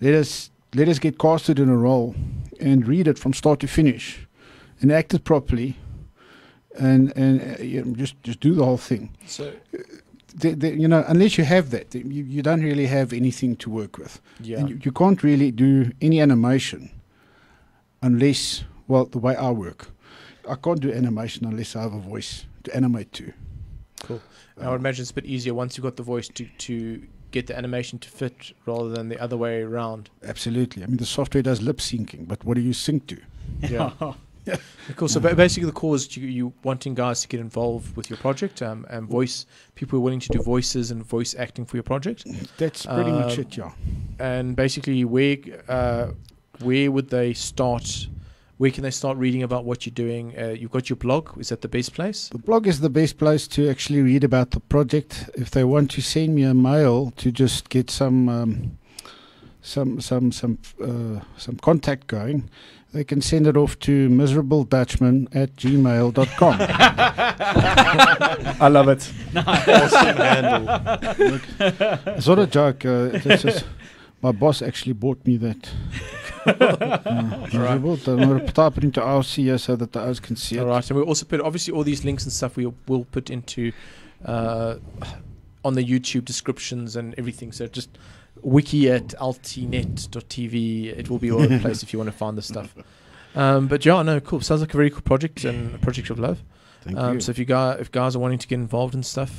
Let us get casted in a role and read it from start to finish. And act it properly, and just do the whole thing. So, unless you have that, you don't really have anything to work with. Yeah. And you can't really do any animation unless, well, the way I work, I can't do animation unless I have a voice to animate to. Cool. I would imagine it's a bit easier once you've got the voice to get the animation to fit rather than the other way around. Absolutely. I mean, the software does lip syncing, but what do you sync to? Yeah. Yeah. Cool. So basically, the cause is you wanting guys to get involved with your project, and voice people who are willing to do voices and voice acting for your project. That's pretty much it, yeah. And basically, where would they start? Where can they start reading about what you're doing? You've got your blog. Is that the best place? The blog is the best place to actually read about the project. If they want to send me a mail to just get some contact going, they can send it off to miserabledutchman@gmail.com. I love it. Nice. Awesome handle. Look, it's not a joke. My boss actually bought me that. Right. I'm going to type it into RCA so that the eyes can see it. All right. And we'll also put, obviously, all these links and stuff we will put into on the YouTube descriptions and everything. So just... wiki@altinet.tv. It will be all in place if you want to find this stuff. But yeah, no, cool. Sounds like a very cool project and a project of love. Thank you. So if guys are wanting to get involved in stuff,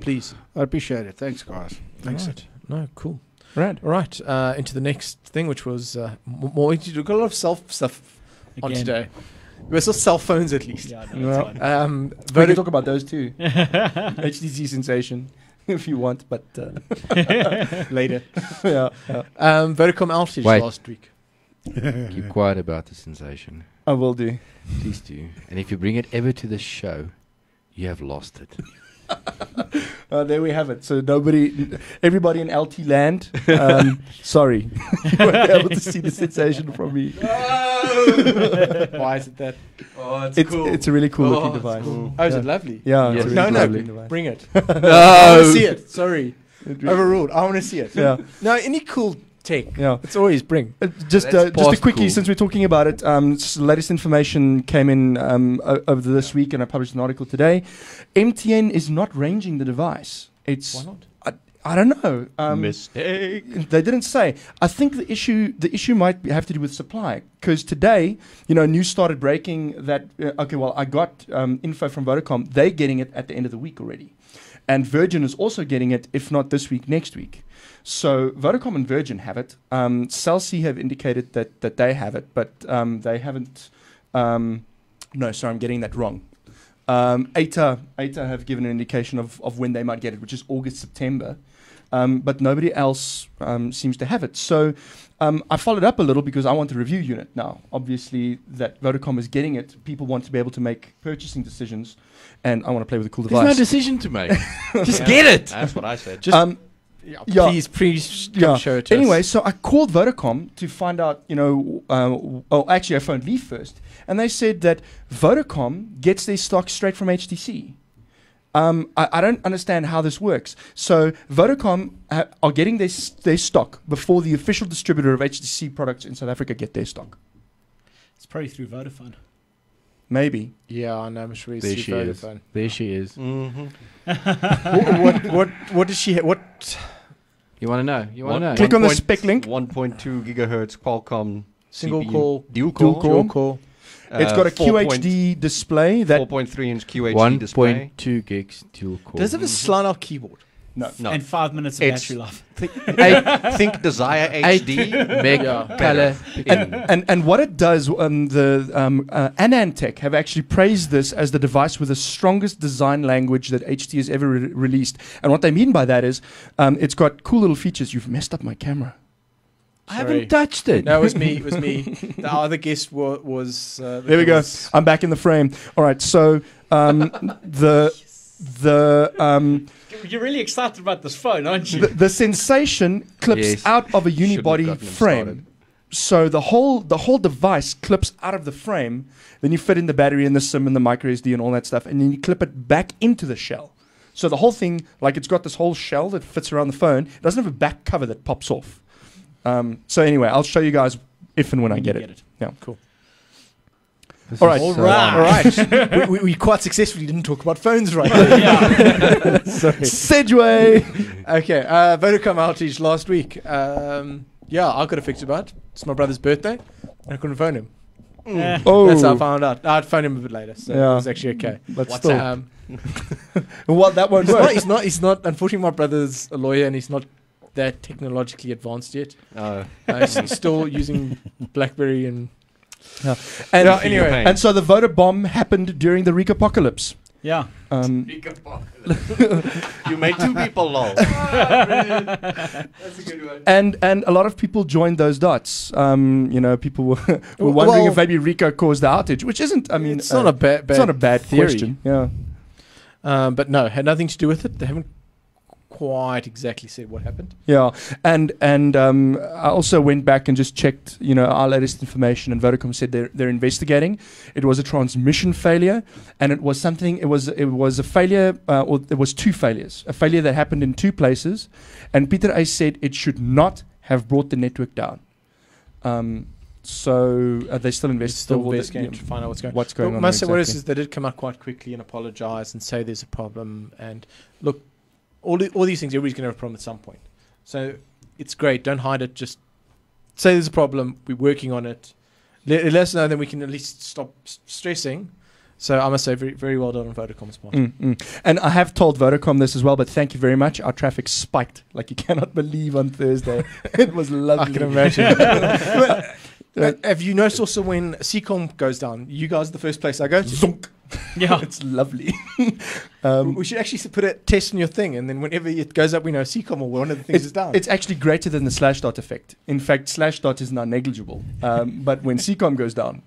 please. I appreciate it. Thanks, guys. Thanks. Right. No, cool. Right. All right. Into the next thing, which was more. We've got a lot of self stuff again on today. We're still cell phones, at least. Yeah, no, well, fine. We can talk about those too. HTC Sensation. If you want, but later. Yeah. Vodacom outage last week. Keep quiet about the sensation. I will do. Please do. And if you bring it ever to the show, you have lost it. There we have it. So everybody in LT land, sorry, you won't be able to see the sensation from me. Why is it that? Oh, it's cool. It's a really cool looking device. Cool. Oh, is it lovely? Yeah. Yes. Really no, bring it. No. I want to see it. Sorry. Overruled. I want to see it. Yeah. No, any cool tech. Yeah. It's always bring. Just a quickie, since we're talking about it, latest information came in over this week, and I published an article today. MTN is not ranging the device. It's... Why not? I don't know. Mistake. They didn't say. I think the issue might have to do with supply, because today, news started breaking that, I got info from Vodacom. They're getting it at the end of the week already. And Virgin is also getting it, if not this week, next week. So Vodacom and Virgin have it. Cell C have indicated that they have it, but they haven't... no, sorry, I'm getting that wrong. 8ta have given an indication of when they might get it, which is August, September. But nobody else seems to have it. So I followed up a little because I want the review unit now. Obviously, that Vodacom is getting it. People want to be able to make purchasing decisions, and I want to play with a cool device. There's no decision to make. Just get it. That's what I said. Just please show it to us. So I called Vodacom to find out, actually I phoned Leaf first, and they said that Vodacom gets their stock straight from HTC. I don't understand how this works. So Vodacom are getting their stock before the official distributor of HTC products in South Africa get their stock. It's probably through Vodafone. Maybe. Yeah, I know. There she is. Mm-hmm. What does she have? What? You want to know? Click on the spec link. 1.2 gigahertz Qualcomm. Single CPU. Core. Dual core. It's got a QHD display. 4.3-inch QHD 1. Display. 1.2 gigs dual core. Does it have a Slanoff keyboard? No. And 5 minutes of battery life. Think Desire HD, Meg, Color. And what it does, the Anantech have actually praised this as the device with the strongest design language that HT has ever released. And what they mean by that is it's got cool little features. You've messed up my camera. Sorry. I haven't touched it. No, it was me. It was me. The other guest was... there we go. I'm back in the frame. All right, so you're really excited about this phone, aren't you? The sensation clips out of a unibody frame. So the whole device clips out of the frame. Then you fit in the battery and the SIM and the microSD and all that stuff. And then you clip it back into the shell. So the whole thing, it's got this whole shell that fits around the phone. It doesn't have a back cover that pops off. So anyway, I'll show you guys if and when I get it. Yeah, cool. All right. we quite successfully didn't talk about phones right now. Segway. Okay. Vodacom outage last week. I got affected by it. It's my brother's birthday. And I couldn't phone him. That's how I found out. I'd phone him a bit later, so it was actually okay. But still, that won't work. He's not. Unfortunately, my brother's a lawyer, and he's not that technologically advanced yet. No. He's still using BlackBerry and. Yeah. And so the Voda bomb happened during the RICA apocalypse. Yeah. You made two people lol. That's a good one. And a lot of people joined those dots. People were wondering if maybe RICA caused the outage, which isn't. I mean, it's not a bad. It's not a bad theory. Question. Yeah. But no, had nothing to do with it. They haven't quite exactly said what happened. Yeah, and I also went back and just checked, our latest information, and Vodacom said they're investigating. It was a transmission failure, and it was something. It was a failure, or there was two failures. A failure that happened in two places, and Peter A said it should not have brought the network down. So they're still investigating to find out what's going on. Most of what it is they did come out quite quickly and apologise and say there's a problem. And look. All these things, everybody's going to have a problem at some point. So it's great. Don't hide it. Just say there's a problem. We're working on it. Let us know, then we can at least stop stressing. So I must say, very, very well done on Vodacom's part. And I have told Vodacom this as well, but thank you very much. Our traffic spiked like you cannot believe on Thursday. It was lovely. I can imagine. Have you noticed also when Seacom goes down, you guys are the first place I go to? Zonk. Yeah. It's lovely. We should actually put a test on your thing, and then whenever it goes up, we know Seacom or one of the things is down. It's actually greater than the slash dot effect. In fact, slash dot is now negligible. But when Seacom goes down,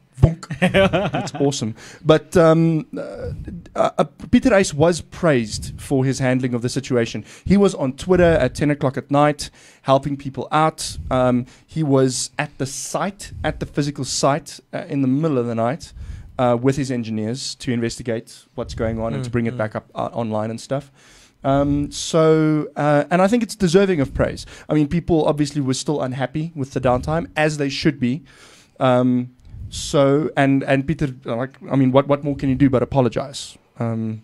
it's awesome. But Peter Ace was praised for his handling of the situation. He was on Twitter at 10 o'clock at night, helping people out. He was at the site, at the physical site, in the middle of the night with his engineers to investigate what's going on and to bring it back up online and stuff. And I think it's deserving of praise. I mean, people obviously were still unhappy with the downtime, as they should be. And Peter, like, I mean, what more can you do but apologize? No,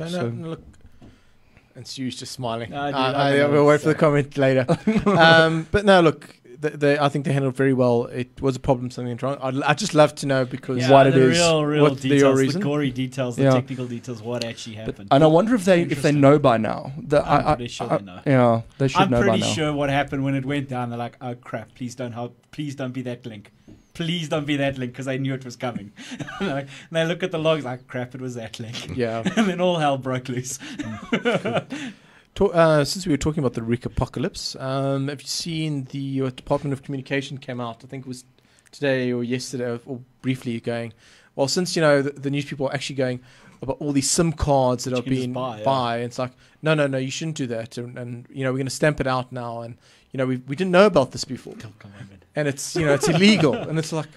look, and Stu's just smiling. We'll wait for the comment later. But no, look, I think they handled it very well. It was a problem, something went wrong. I'd just love to know because what it is, what details, the gory details, the technical details, what actually happened. But I wonder if they know by now. I'm pretty sure they know. Yeah, they should know by now. I'm pretty sure what happened when it went down. They're like, oh crap! Please don't help. Please don't be that link. Please don't be that link, because I knew it was coming. And they look at the logs like, crap, it was that link. Yeah. And then all hell broke loose. Since we were talking about the RIC apocalypse, have you seen the Department of Communication came out? I think it was today or yesterday, or briefly going, well, since, you know, the news people are actually going about all these SIM cards that are being buy, and it's like, no, you shouldn't do that. And you know, we're going to stamp it out now. And, you know, we didn't know about this before. Come on, man. And it's, you know, it's illegal, and it's like,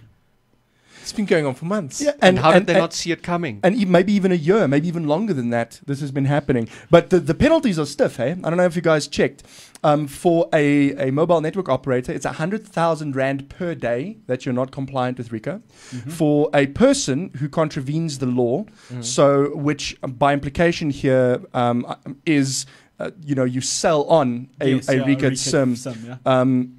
it's been going on for months. Yeah, and how did they not see it coming? And maybe even a year, maybe even longer than that, this has been happening. But the penalties are stiff, hey? I don't know if you guys checked. For a mobile network operator, it's 100,000 Rand per day that you're not compliant with RICA. Mm-hmm. For a person who contravenes the law, so which by implication here is... you sell on a RICA SIM,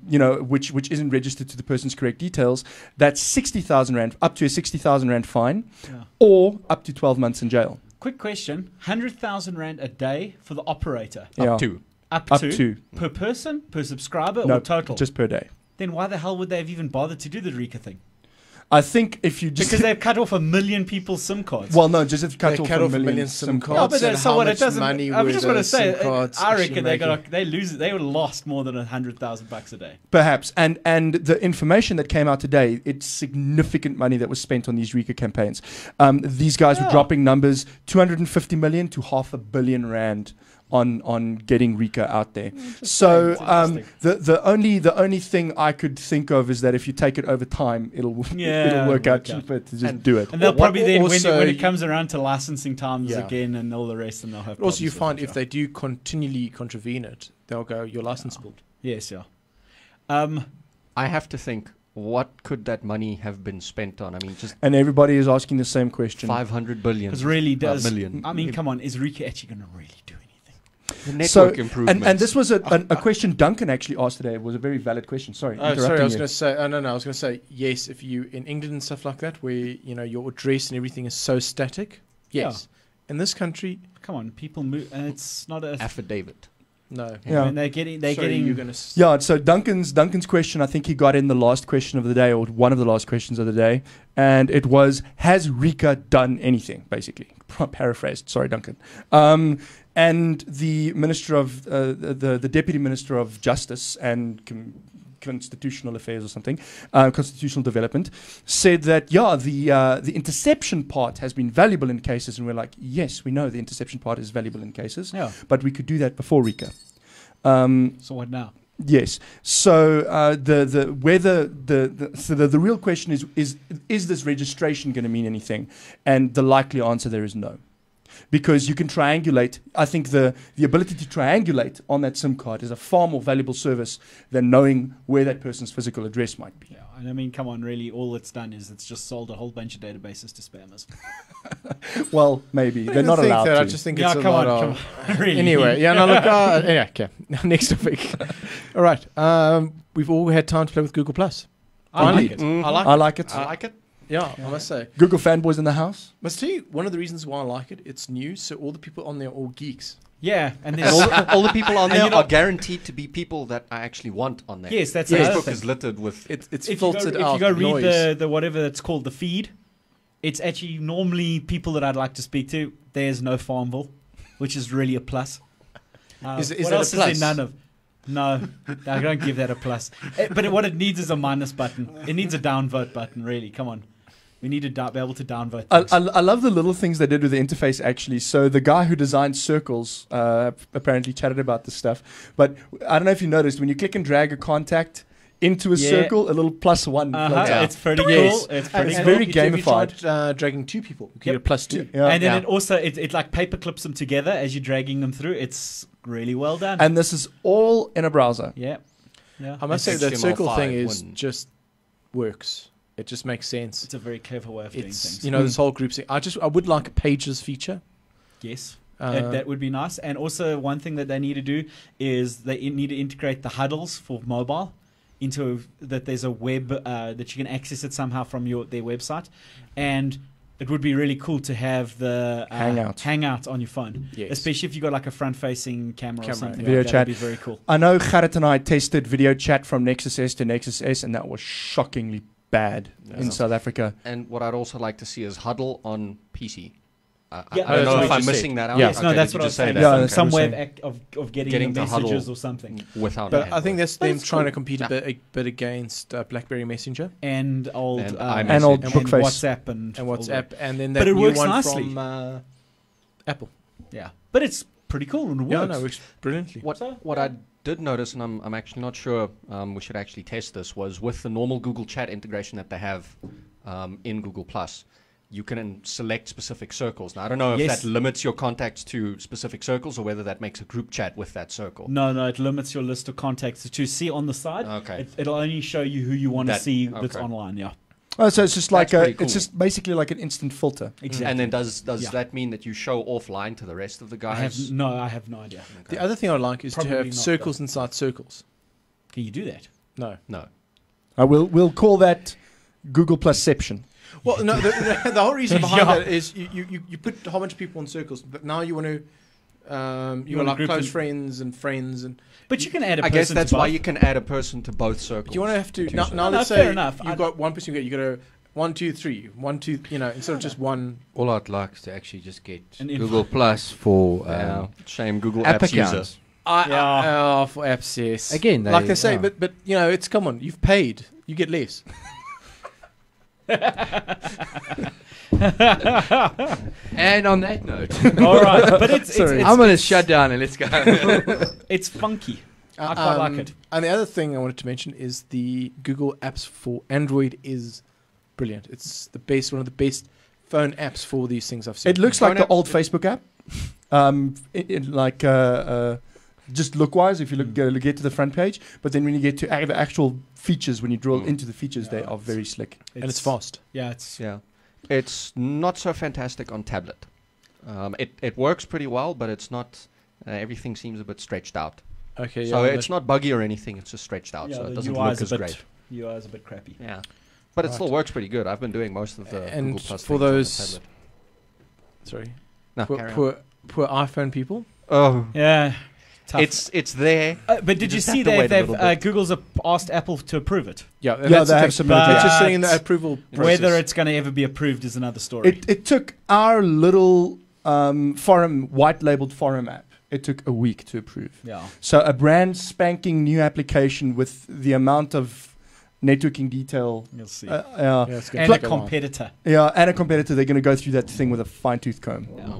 yeah. Which isn't registered to the person's correct details, that's 60,000 Rand, up to a 60,000 Rand fine, or up to 12 months in jail. Quick question, 100,000 Rand a day for the operator? Yeah. Up to. Per person, per subscriber, or total? Just per day. Then why the hell would they have even bothered to do the RICA thing? I think if you just... Because they've cut off 1 million people's SIM cards. Well, no, just if cut off a million SIM cards. No, but that's so what it doesn't... I was just going to say, I reckon they would have lost more than $100,000 a day. Perhaps. And the information that came out today, it's significant money that was spent on these RICA campaigns. These guys were dropping numbers, 250 million to $500 million Rand. On getting RICA out there. So the only thing I could think of is that if you take it over time, it'll work out cheaper to just do it. And they'll probably then, when it comes around to licensing times again and all the rest, and they'll have. Also, you find if they do continually contravene it, they'll go, "You're licensable." Yeah. Yes, yeah. I have to think. What could that money have been spent on? I mean, just everybody is asking the same question. 500 billion. Because really does. I mean, come on, is RICA actually going to really do it? The network improvements. And this was a question Duncan actually asked today. It was a very valid question. Sorry, I was going to say. I was going to say yes. If you in England and stuff like that, where you know your address and everything is so static, yes. Yeah. In this country, come on, people move. It's not an affidavit. No. Yeah. I mean, they're getting. You're going to. Yeah. So Duncan's question. I think he got in the last question of the day, or one of the last questions of the day, and it was: has RICA done anything? Basically, paraphrased. Sorry, Duncan. And the Minister of the Deputy Minister of Justice and Constitutional Affairs or something, Constitutional Development, said that the interception part has been valuable in cases, and we're like, yes, we know the interception part is valuable in cases, but we could do that before RICA. So what now? Yes. So the real question is this registration going to mean anything? And the likely answer there is no. Because you can triangulate. I think the ability to triangulate on that SIM card is a far more valuable service than knowing where that person's physical address might be. Yeah, and I mean, come on, really, all it's done is it's just sold a whole bunch of databases to spammers. Well, maybe. They're not allowed to. I just think it's come on. Really? Anyway, anyway, okay. Next topic. All right. We've all had time to play with Google+. I like it. Yeah, I must say. Google fanboys in the house. Must tell you, one of the reasons why I like it, it's new, so all the people on there are all geeks. Yeah, and all the people on there are guaranteed to be people that I actually want on there. Yes, that's Facebook is littered with... It's filtered out. If you go read the whatever that's called, the feed... It's actually normally people that I'd like to speak to. There's no Farmville, which is really a plus. Is that a plus? Is there none of? No, I don't give that a plus. But what it needs is a minus button. It needs a downvote button, really. Come on. We need to be able to downvote. I love the little things they did with the interface, actually. So the guy who designed circles apparently chatted about this stuff. But I don't know if you noticed, when you click and drag a contact into a circle, a little +1. Yeah. It's pretty cool. It's pretty cool. Very gamified. You tried, dragging two people, you get a +2. Yeah. And then it also, it like paper clips them together as you're dragging them through. It's really well done. And this is all in a browser. Yeah. I must say that circle thing is just works. It just makes sense. It's a very clever way of doing things. You know, this whole group thing. I would like a pages feature. Yes. That would be nice. And also one thing that they need to do is they need to integrate the huddles for mobile into that there's a web that you can access it somehow from their website. And it would be really cool to have the hangout on your phone, especially if you've got like a front-facing camera or something. Video chat. That would be very cool. I know Carrot and I tested video chat from Nexus S to Nexus S, and that was shockingly bad in South Africa. And what I'd also like to see is huddle on PC. I don't know if I'm missing that out. Yes, okay, no, that's what I was saying. Some way of getting the messages or something. Without. But I think that's them trying to compete a bit against BlackBerry Messenger and old WhatsApp and WhatsApp, and then that new one from Apple. Yeah, but it's pretty cool and it works. Yeah, no, it works brilliantly. What I did notice, and I'm actually not sure we should actually test this, was with the normal Google Chat integration that they have in Google+, you can select specific circles. Now, I don't know if that limits your contacts to specific circles or whether that makes a group chat with that circle. No, it limits your list of contacts to see on the side. Okay. It'll only show you who you want to see that's online, Oh, so it's just like it's just basically like an instant filter. Exactly. And then does that mean that you show offline to the rest of the guys? I have no idea. Okay. The other thing I like is probably to have circles inside circles. Can you do that? No. We'll call that Google Plusception. Well, no, the whole reason behind that is you put a whole bunch of people in circles, but now you want to. You want like close friends and friends, but you can add a person. I guess that's why you can add a person to both circles. But you want to have to now. Let's say you've got one person. You got to 1, 2, 3, 1, 2. You know, instead of just one. All I'd like is to actually just get Google Plus for shame Google Apps users. For apps, yes. Again, like they say, but you know, it's come on. You've paid. You get less. And on that note, all right, but it's I'm gonna shut down and let's go. It's funky. I quite like it. And the other thing I wanted to mention is the Google Apps for Android is brilliant. It's the best, one of the best phone apps for these things I've seen. It looks like the old Facebook app, just look-wise. If you get to the front page, but then when you get to the actual features, when you drill into the features, they are very slick and it's fast. It's not so fantastic on tablet. It works pretty well, but it's not. Everything seems a bit stretched out. Okay. So it's not buggy or anything. It's just stretched out, so it doesn't look as great. UI is a bit crappy. Yeah, but it still works pretty good. I've been doing most of the Google Plus for those. Sorry. No. Poor iPhone people. Oh. Yeah. Tough. It's there. But did you see that Google's asked Apple to approve it? They have submitted. It's just saying the approval process. Whether it's going to ever be approved is another story. It took our little white-labeled forum app. It took a week to approve. Yeah. So a brand spanking new application with the amount of networking detail. You'll see. And a competitor. Yeah, and a competitor. They're going to go through that thing with a fine-tooth comb. Yeah.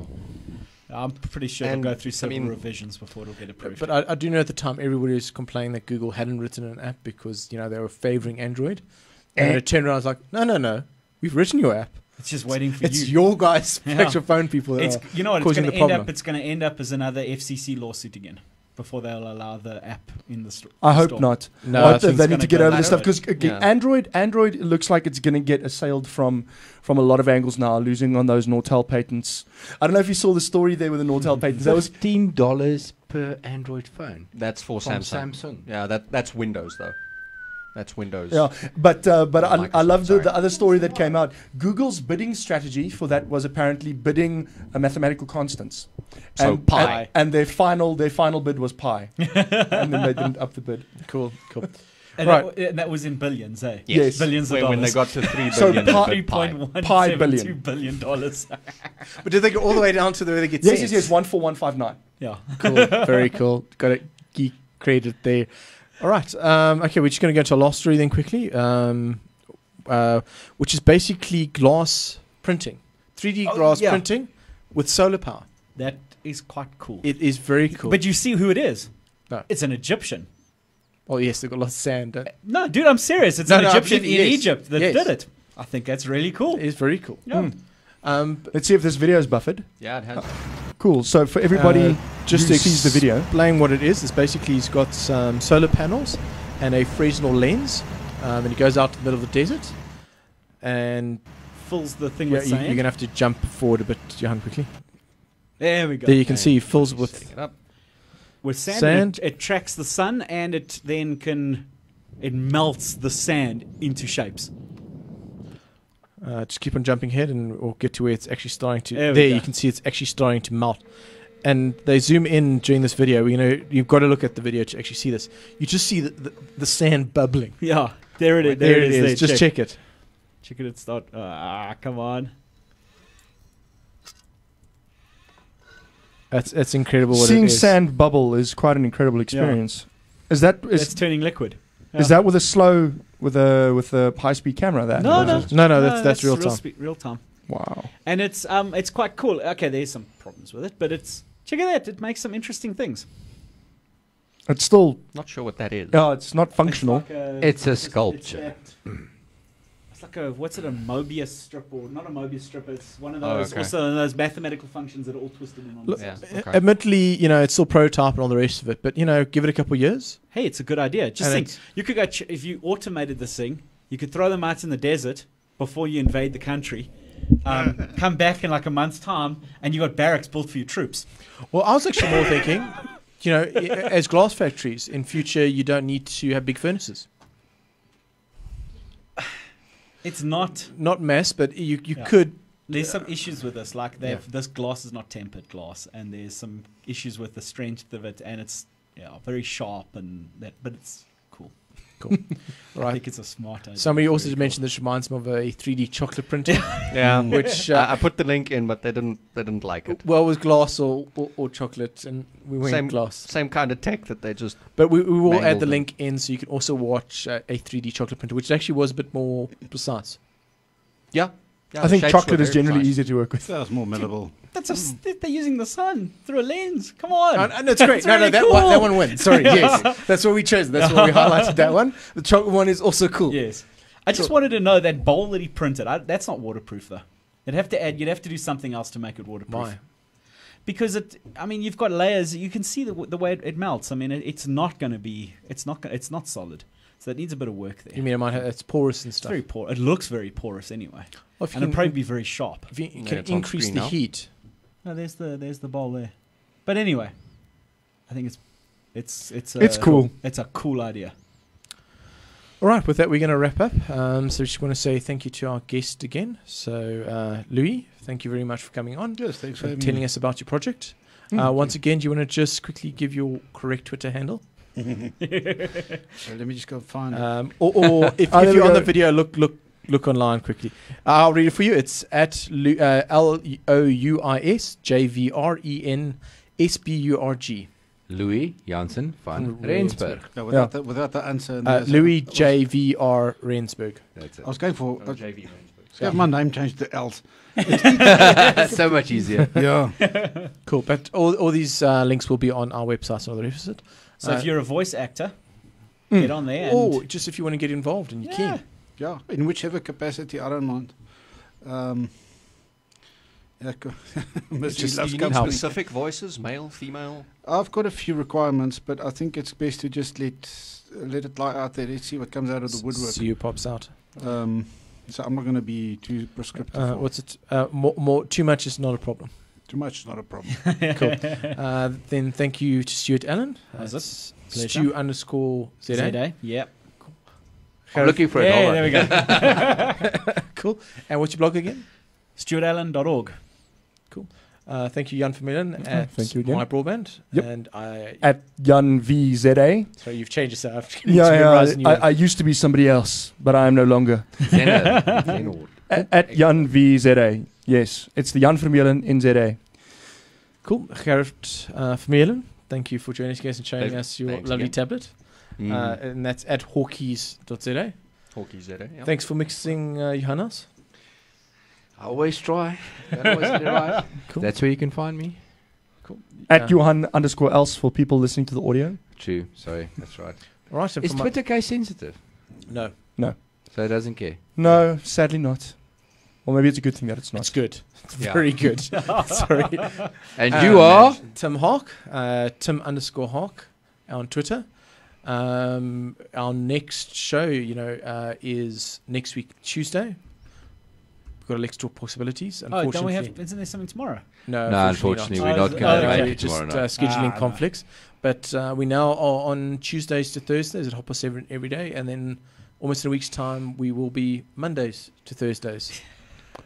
I'm pretty sure it'll go through several revisions before it'll get approved. But I do know at the time everybody was complaining that Google hadn't written an app because they were favouring Android, and it turned around. I was like, no, we've written your app. It's just waiting for you. It's your guys, your phone people. You know what? It's going to end up as another FCC lawsuit again before they'll allow the app in the store. I hope not. No, I hope they need to get over this stuff because Android looks like it's going to get assailed from a lot of angles now, losing on those Nortel patents. I don't know if you saw the story there with the Nortel patents. That was $15 per Android phone. That's from Samsung. Yeah, that's Windows though. That's Windows. Yeah, but I love the other story that came out. Google's bidding strategy for that was apparently bidding a mathematical constants. So pi. And their final bid was pi. And then they didn't up the bid. Cool. And, that was in billions, eh? Yes. Billions of dollars. When they got to $3 billion. $3.172 billion. But did they go all the way down to the way they get cents? Yes, yes, yes, 14159. Yeah. Cool. Very cool. Got it. Geek credit there. All right. Okay, we're just going to go to a last story then quickly, which is basically glass printing. 3D glass printing with solar power. That is quite cool. It is very cool. But you see who it is? No. It's an Egyptian. Oh, yes, they've got a lot of sand. No, dude, I'm serious. It's an Egyptian in Egypt that did it. I think that's really cool. It is very cool. Yeah. Mm. Let's see if this video is buffered. Yeah, it has. Cool. So for everybody just to see the video, explain what it is. It's basically he's got some solar panels and a Fresnel lens, and he goes out to the middle of the desert and fills the thing with sand. You're going to have to jump forward a bit, Johan, quickly. There we go. There you can see he fills it with... With sand. It tracks the sun, and it then it melts the sand into shapes. Just keep on jumping ahead, and we'll get to where it's actually starting to. There you can see it's actually starting to melt. And they zoom in during this video. You know, you've got to look at the video to actually see this. You just see the sand bubbling. Yeah, there it is. There it is. Just check it. Check it at start. Ah, come on. That's incredible. Seeing sand bubble is quite an incredible experience. Yeah. It's turning liquid. Yeah. Is that with a slow with a high speed camera? That no, that's real time. Wow. And it's quite cool. Okay, there's some problems with it, but check it out. It makes some interesting things. It's still not sure what that is. No, it's not functional. It's a sculpture. It's like a Mobius strip, or not a Mobius strip, it's one of those, also one of those mathematical functions that are all twisted in on themselves. Yeah, okay. Admittedly, you know, it's still prototype and all the rest of it, but, you know, give it a couple of years. Hey, it's a good idea. Just think, you could go, if you automated this thing, you could throw them out in the desert before you invade the country, come back in like a month's time, and you got barracks built for your troops. Well, I was actually more thinking, you know, as glass factories, in future, you don't need to have big furnaces. It's not mass, but you could. There's some issues with this, like this glass is not tempered glass, and there's some issues with the strength of it, and it's very sharp and that, but it's cool. Cool. Right. I think it's a smart idea. Somebody also mentioned this reminds me of a 3D chocolate printer. Yeah, which I put the link in, but they didn't like it. Well, it was glass or chocolate, and we went glass. Same kind of tech that they just. But we will add the link in, so you can also watch a 3D chocolate printer, which actually was a bit more precise. Yeah, I think chocolate is generally easier to work with. That was more malleable. They're using the sun through a lens. Come on. And it's great. Really that one wins. Sorry, yes. That's what we chose. That's why we highlighted that one. The chocolate one is also cool. Yes. I just wanted to know that bowl that he printed. That's not waterproof, though. You'd have to do something else to make it waterproof. Why? Because I mean, you've got layers. You can see the way it melts. I mean, it's not going to be. It's not solid. So it needs a bit of work there. You mean it's porous and stuff? It's very porous. It looks very porous anyway. Well, and it'll probably be very sharp. If you can increase the heat. No, there's the bowl there, but anyway, I think it's cool. It's a cool idea. All right, with that we're going to wrap up. So just want to say thank you to our guest again. So Louis, thank you very much for coming on. Yes, thanks for telling us about your project. Once again, do you want to just quickly give your correct Twitter handle? So let me just go find it. Or if you're on the video, look online quickly. I'll read it for you. It's at LouisJVRensburg. Louis Jansen van Rensburg. No, without the answer. Louis J.V.R. Rensburg. That's it. I was going for... J.V. Rensburg. So my name changed to Els. So much easier. Yeah. Cool. But all these links will be on our website. So if you're a voice actor, get on there. Or just if you want to get involved and you're keen. Yeah, in whichever capacity, I don't mind. You need specific voices, male, female? I've got a few requirements, but I think it's best to just let it lie out there. Let's see what comes out of the woodwork. See who pops out. So I'm not going to be too prescriptive. Too much is not a problem. Too much is not a problem. Cool. Then thank you to Stuart Allen. Stu_ZA. Yep. I'm looking for a dollar. There we go. Cool. And what's your blog again? StuartAllen.org. Cool. Thank you, Jan Vermeulen at Thank you again. My Broadband. Yep. And I at Jan VZA. So you've changed yourself. I used to be somebody else, but I am no longer. At Jan VZA. Yes, it's the Jan Vermeulen in ZA. Cool. Carrot Vermeulen, thank you for joining us guys and showing us your lovely tablet. Mm. And that's at hawkeys.za. Hawkeys.za. Yep. Thanks for mixing, Johannes. I always try. I always get it right. Cool. That's where you can find me. Cool. At Johan_else for people listening to the audio. True. Sorry, that's right. All right. So is Twitter case sensitive? No. No. So it doesn't care? No, sadly not. Or maybe it's a good thing that it's not. It's good. It's very good. Sorry. And you are? Tim Hawk. Tim_Hawk on Twitter. Our next show, is next week, Tuesday. Got a Let's Talk Possibilities. Unfortunately, don't we have? Isn't there something tomorrow? No, unfortunately not. We're not going to make it tomorrow. Just scheduling conflicts. No. But we now are on Tuesdays to Thursdays at 7:30 every day, and then almost in a week's time we will be Mondays to Thursdays.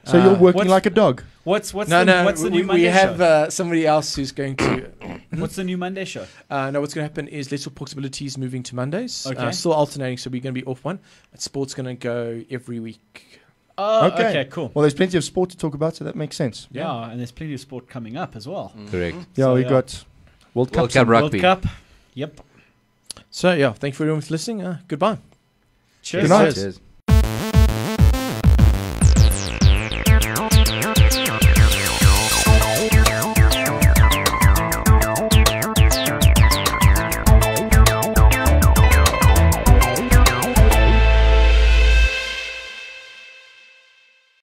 So you're working like a dog. What's the new Monday show? We have somebody else who's going to. What's the new Monday show? No, what's going to happen is Let's Talk Possibilities moving to Mondays. Okay. Still alternating, so we're going to be off one. But sport's going to go every week. Okay, cool. Well, there's plenty of sport to talk about, so that makes sense. Yeah, and there's plenty of sport coming up as well. Mm. Correct. Yeah, so we got World Cup Rugby. World Cup. Yep. So, thank you for everyone for listening. Goodbye. Cheers. Good night. Cheers.